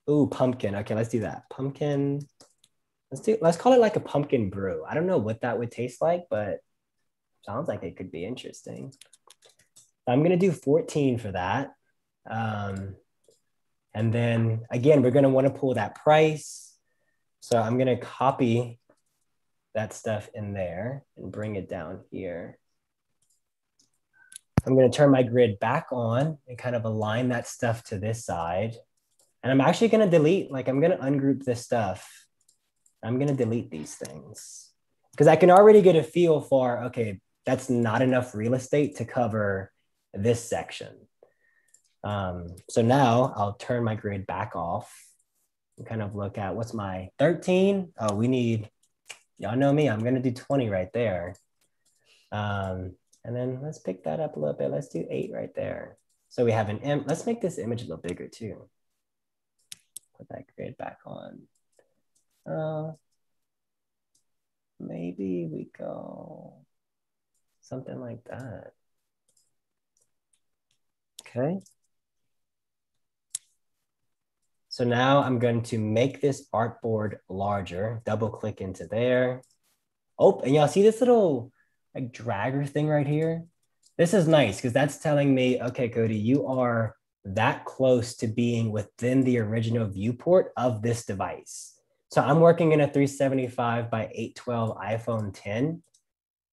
Ooh, pumpkin. Okay, let's do that. Pumpkin. Let's call it like a pumpkin brew. I don't know what that would taste like, but sounds like it could be interesting. I'm gonna do 14 for that. And then again, we're gonna wanna pull that price. So I'm gonna copy that stuff in there and bring it down here. I'm gonna turn my grid back on and kind of align that stuff to this side. And I'm actually gonna delete, like I'm gonna ungroup this stuff. I'm gonna delete these things because I can already get a feel for, okay, that's not enough real estate to cover this section. So now I'll turn my grid back off and kind of look at what's my 13. Oh, we need, y'all know me, I'm gonna do 20 right there. And then let's pick that up a little bit. Let's do 8 right there. So we have an image, let's make this image a little bigger too. Put that grid back on. Maybe we go something like that. Okay. So now I'm going to make this artboard larger, double click into there. Oh, and y'all see this little like dragger thing right here? This is nice because that's telling me, okay, Cody, you are that close to being within the original viewport of this device. So I'm working in a 375 by 812 iPhone 10,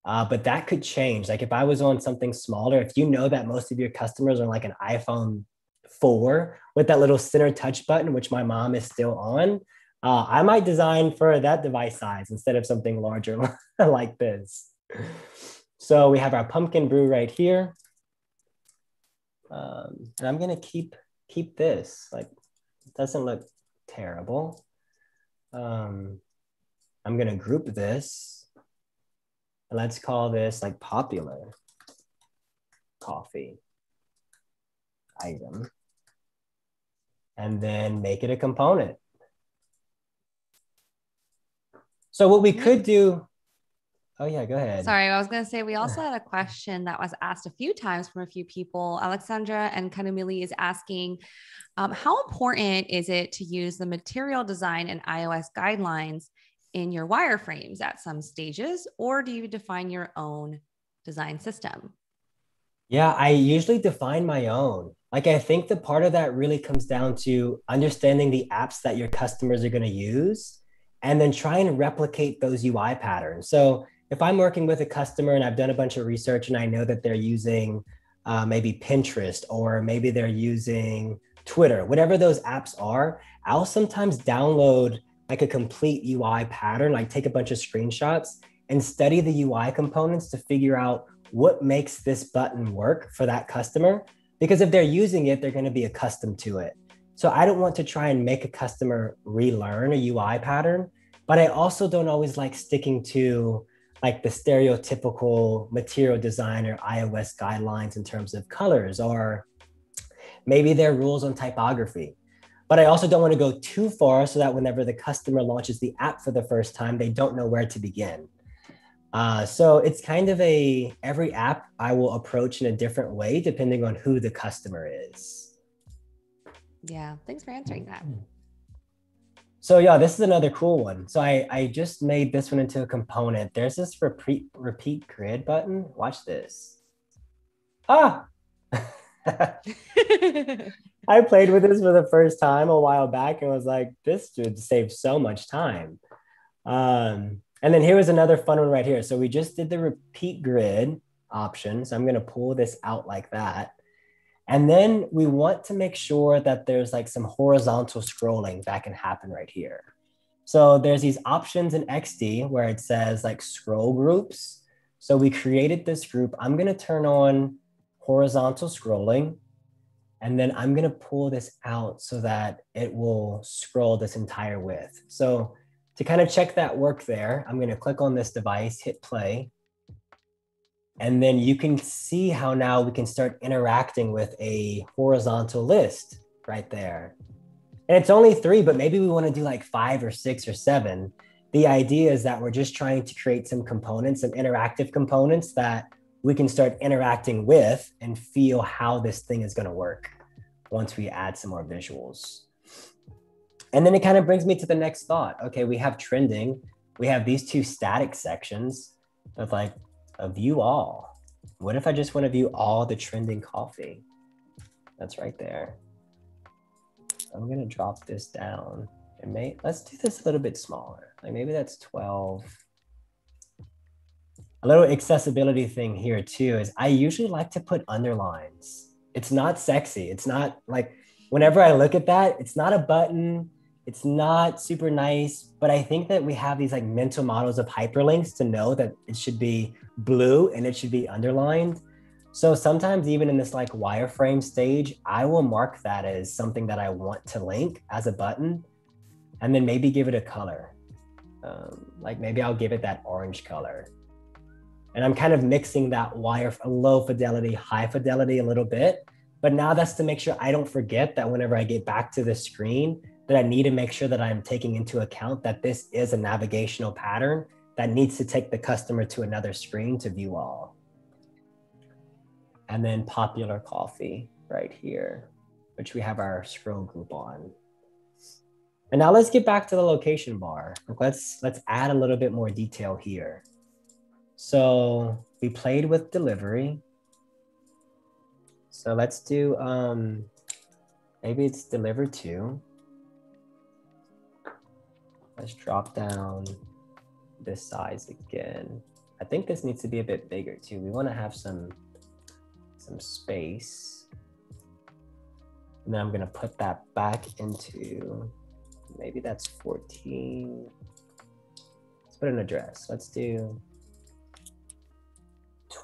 but that could change. Like if I was on something smaller, if you know that most of your customers are like an iPhone 4 with that little center touch button, which my mom is still on, I might design for that device size instead of something larger like this. So we have our pumpkin brew right here. And I'm gonna keep this, like it doesn't look terrible. I'm gonna group this and let's call this like popular coffee. item and then make it a component. So what we could do, oh yeah, go ahead. Sorry, I was gonna say, we also had a question that was asked a few times from a few people. Alessandra and Kanumili is asking, how important is it to use the material design and iOS guidelines in your wireframes at some stages, or do you define your own design system? Yeah, I usually define my own. Like, I think the part of that really comes down to understanding the apps that your customers are gonna use, and then try and replicate those UI patterns. So if I'm working with a customer and I've done a bunch of research and I know that they're using maybe Pinterest, or maybe they're using Twitter, whatever those apps are, I'll sometimes download like a complete UI pattern, like take a bunch of screenshots and study the UI components to figure out what makes this button work for that customer. Because if they're using it, they're gonna be accustomed to it. So I don't want to try and make a customer relearn a UI pattern, but I also don't always like sticking to like the stereotypical material design or iOS guidelines in terms of colors, or maybe their rules on typography. But I also don't want to go too far so that whenever the customer launches the app for the first time, they don't know where to begin. So it's kind of a, every app I will approach in a different way depending on who the customer is. Yeah, thanks for answering that. So yeah, this is another cool one. So I just made this one into a component. There's this repeat grid button. Watch this. Ah! I played with this for the first time a while back and was like, this would save so much time. And then here was another fun one right here. So we just did the repeat grid option. So I'm gonna pull this out like that. And then we want to make sure that there's like some horizontal scrolling that can happen right here. So there's these options in XD where it says like scroll groups. So we created this group. I'm going to turn on horizontal scrolling, and then I'm going to pull this out so that it will scroll this entire width. So to kind of check that work there, I'm going to click on this device, hit play. And then you can see how now we can start interacting with a horizontal list right there. And it's only 3, but maybe we want to do like 5 or 6 or 7. The idea is that we're just trying to create some components, some interactive components that we can start interacting with and feel how this thing is going to work once we add some more visuals. And then it kind of brings me to the next thought. Okay, we have trending. We have these 2 static sections of like, view all. What if I just want to view all the trending coffee? That's right there. I'm going to drop this down and let's do this a little bit smaller. Like maybe that's 12. A little accessibility thing here too is I usually like to put underlines. It's not sexy. It's not like, whenever I look at that, it's not a button. It's not super nice, but I think that we have these like mental models of hyperlinks to know that it should be blue and it should be underlined. So sometimes even in this like wireframe stage, I will mark that as something that I want to link as a button, and then maybe give it a color. Like maybe I'll give it that orange color. And I'm kind of mixing that low fidelity, high fidelity a little bit, but now that's to make sure I don't forget that whenever I get back to the screen, that I need to make sure that I'm taking into account that this is a navigational pattern that needs to take the customer to another screen to view all. And then popular coffee right here, which we have our scroll group on. And now let's get back to the location bar. Let's add a little bit more detail here. So we played with delivery. So let's do, maybe it's delivered to. Let's drop down this size again. I think this needs to be a bit bigger too. We want to have some space. And then I'm going to put that back into, maybe that's 14. Let's put an address. Let's do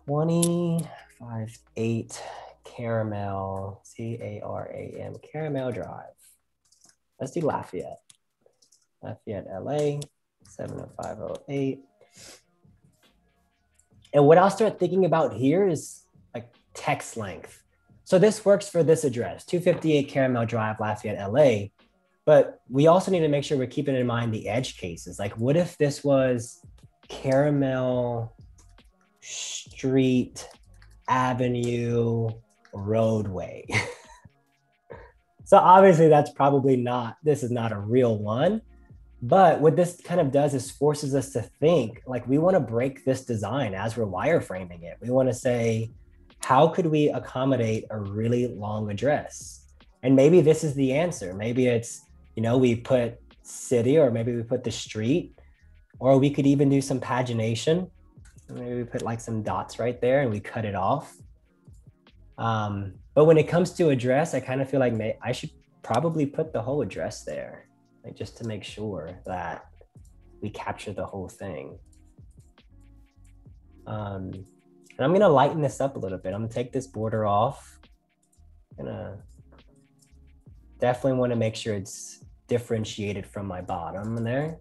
258 Caramel, C-A-R-A-M, Caramel Drive. Let's do Lafayette. Lafayette, LA, 70508. And what I'll start thinking about here is like text length. So this works for this address, 258 Caramel Drive, Lafayette, LA. But we also need to make sure we're keeping in mind the edge cases. Like, what if this was Caramel Street, Avenue, Roadway? So obviously that's probably not, this is not a real one, but what this kind of does is forces us to think, like, we want to break this design as we're wireframing it. We want to say, how could we accommodate a really long address? And maybe this is the answer. Maybe it's, you know, we put city, or maybe we put the street, or we could even do some pagination. Maybe we put like some dots right there and we cut it off. But when it comes to address, I kind of feel like I should probably put the whole address there, like, just to make sure that we capture the whole thing. And I'm gonna lighten this up a little bit. I'm gonna take this border off. I'm gonna definitely want to make sure it's differentiated from my bottom there.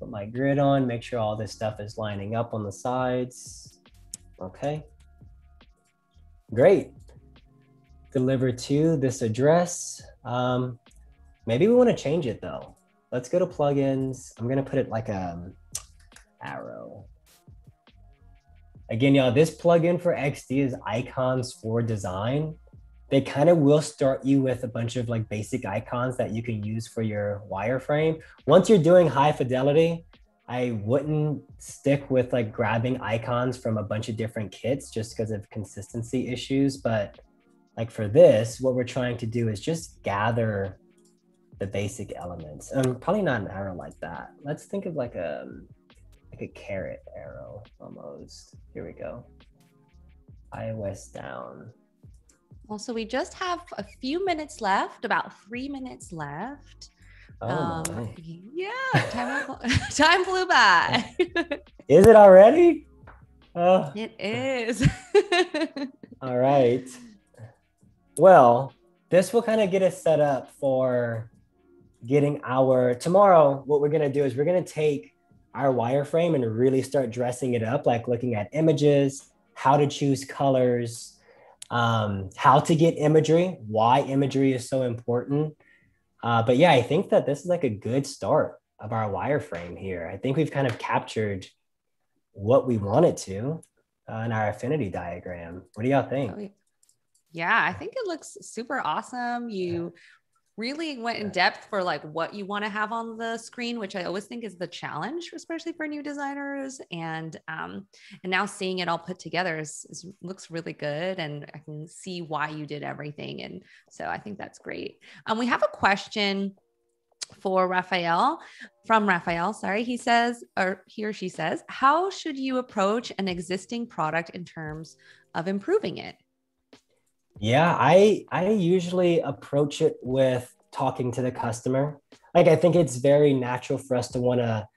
Put my grid on, make sure all this stuff is lining up on the sides. Okay. Great. Deliver to this address. Maybe we want to change it though. Let's go to plugins. I'm going to put it like a arrow. Again, y'all, this plugin for XD is Icons for Design. They kind of will start you with a bunch of like basic icons that you can use for your wireframe. Once you're doing high fidelity, I wouldn't stick with like grabbing icons from a bunch of different kits just because of consistency issues. But like for this, what we're trying to do is just gather the basic elements. Probably not an arrow like that. Let's think of like a carrot arrow almost. Here we go. iOS down. Well, so we just have a few minutes left, about 3 minutes left. Oh yeah, time flew by. Is it already? It is. All right. Well, this will kind of get us set up for getting our, tomorrow, what we're going to do is we're going to take our wireframe and really start dressing it up, like looking at images, how to choose colors, how to get imagery, why imagery is so important. But yeah, I think that this is like a good start of our wireframe here. I think we've kind of captured what we wanted to in our affinity diagram. What do y'all think? Yeah, I think it looks super awesome. You really went in depth for like what you want to have on the screen, which I always think is the challenge, especially for new designers. And now seeing it all put together is looks really good, and I can see why you did everything. And so I think that's great. We have a question for Raphael, from Raphael, sorry. He says, or he or she says, how should you approach an existing product in terms of improving it? Yeah, I usually approach it with talking to the customer. Like, I think it's very natural for us to want to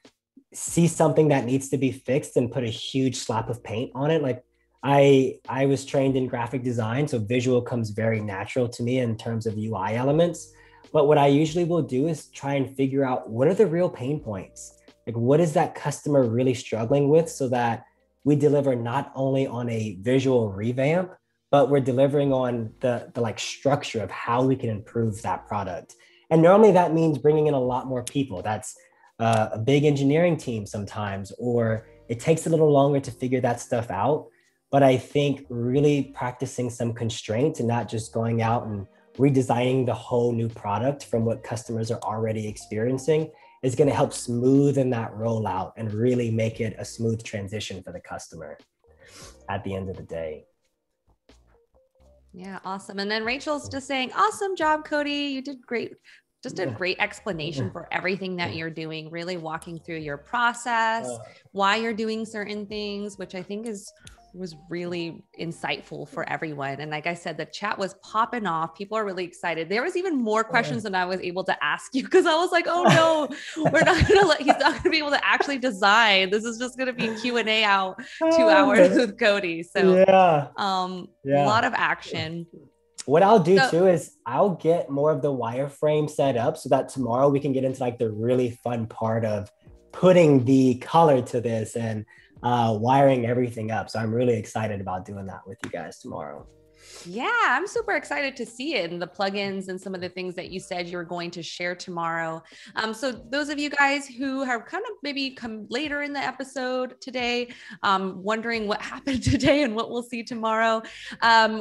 see something that needs to be fixed and put a huge slap of paint on it. Like, I was trained in graphic design, so visual comes very natural to me in terms of UI elements. But what I usually will do is try and figure out what are the real pain points. Like, what is that customer really struggling with, so that we deliver not only on a visual revamp, but we're delivering on the like structure of how we can improve that product. And normally that means bringing in a lot more people. That's a big engineering team sometimes, or it takes a little longer to figure that stuff out. But I think really practicing some constraints and not just going out and redesigning the whole new product from what customers are already experiencing is gonna help smoothen that rollout and really make it a smooth transition for the customer at the end of the day. Yeah, awesome. And then Rachel's just saying, awesome job, Cody. You did great. Just a great explanation for everything that you're doing, really walking through your process, why you're doing certain things, which I think was really insightful for everyone. And like I said, the chat was popping off. People are really excited. There was even more questions than I was able to ask you, because I was like, oh no, we're not going to he's not going to be able to actually design. This is just going to be Q&A out 2 hours with Cody. So yeah. A lot of action. What I'll do too is I'll get more of the wireframe set up so that tomorrow we can get into like the really fun part of putting the color to this and wiring everything up. So I'm really excited about doing that with you guys tomorrow. Yeah, I'm super excited to see it and the plugins and some of the things that you said you were going to share tomorrow. So those of you guys who have kind of maybe come later in the episode today, wondering what happened today and what we'll see tomorrow.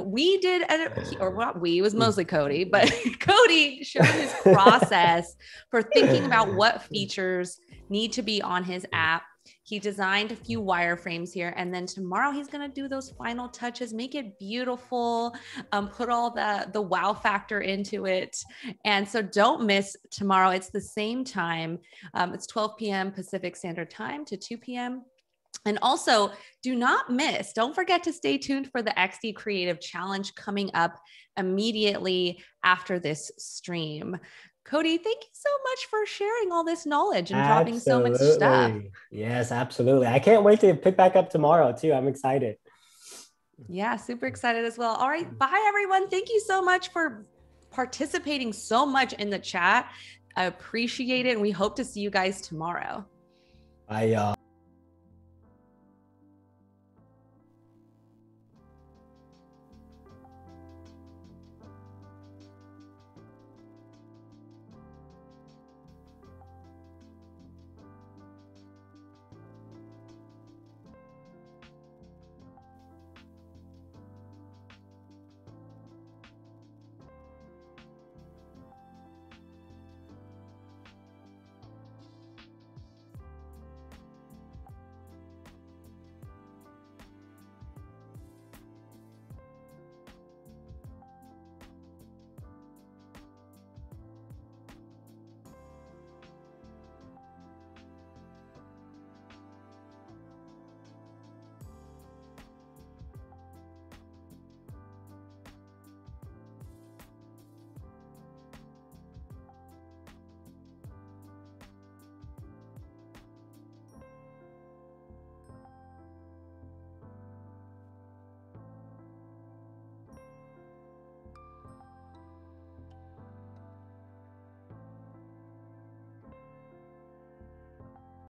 We did, it was mostly Cody, but Cody showed his process for thinking about what features need to be on his app. He designed a few wireframes here, and then tomorrow he's going to do those final touches, make it beautiful, put all the wow factor into it. And so don't miss tomorrow. It's the same time. It's 12 p.m. Pacific Standard Time to 2 p.m. And also do not miss, don't forget to stay tuned for the XD Creative Challenge coming up immediately after this stream. Cody, thank you so much for sharing all this knowledge and dropping so much stuff. Yes, absolutely. I can't wait to pick back up tomorrow too. I'm excited. Yeah, super excited as well. All right. Bye, everyone. Thank you so much for participating so much in the chat. I appreciate it. And we hope to see you guys tomorrow. Bye, y'all.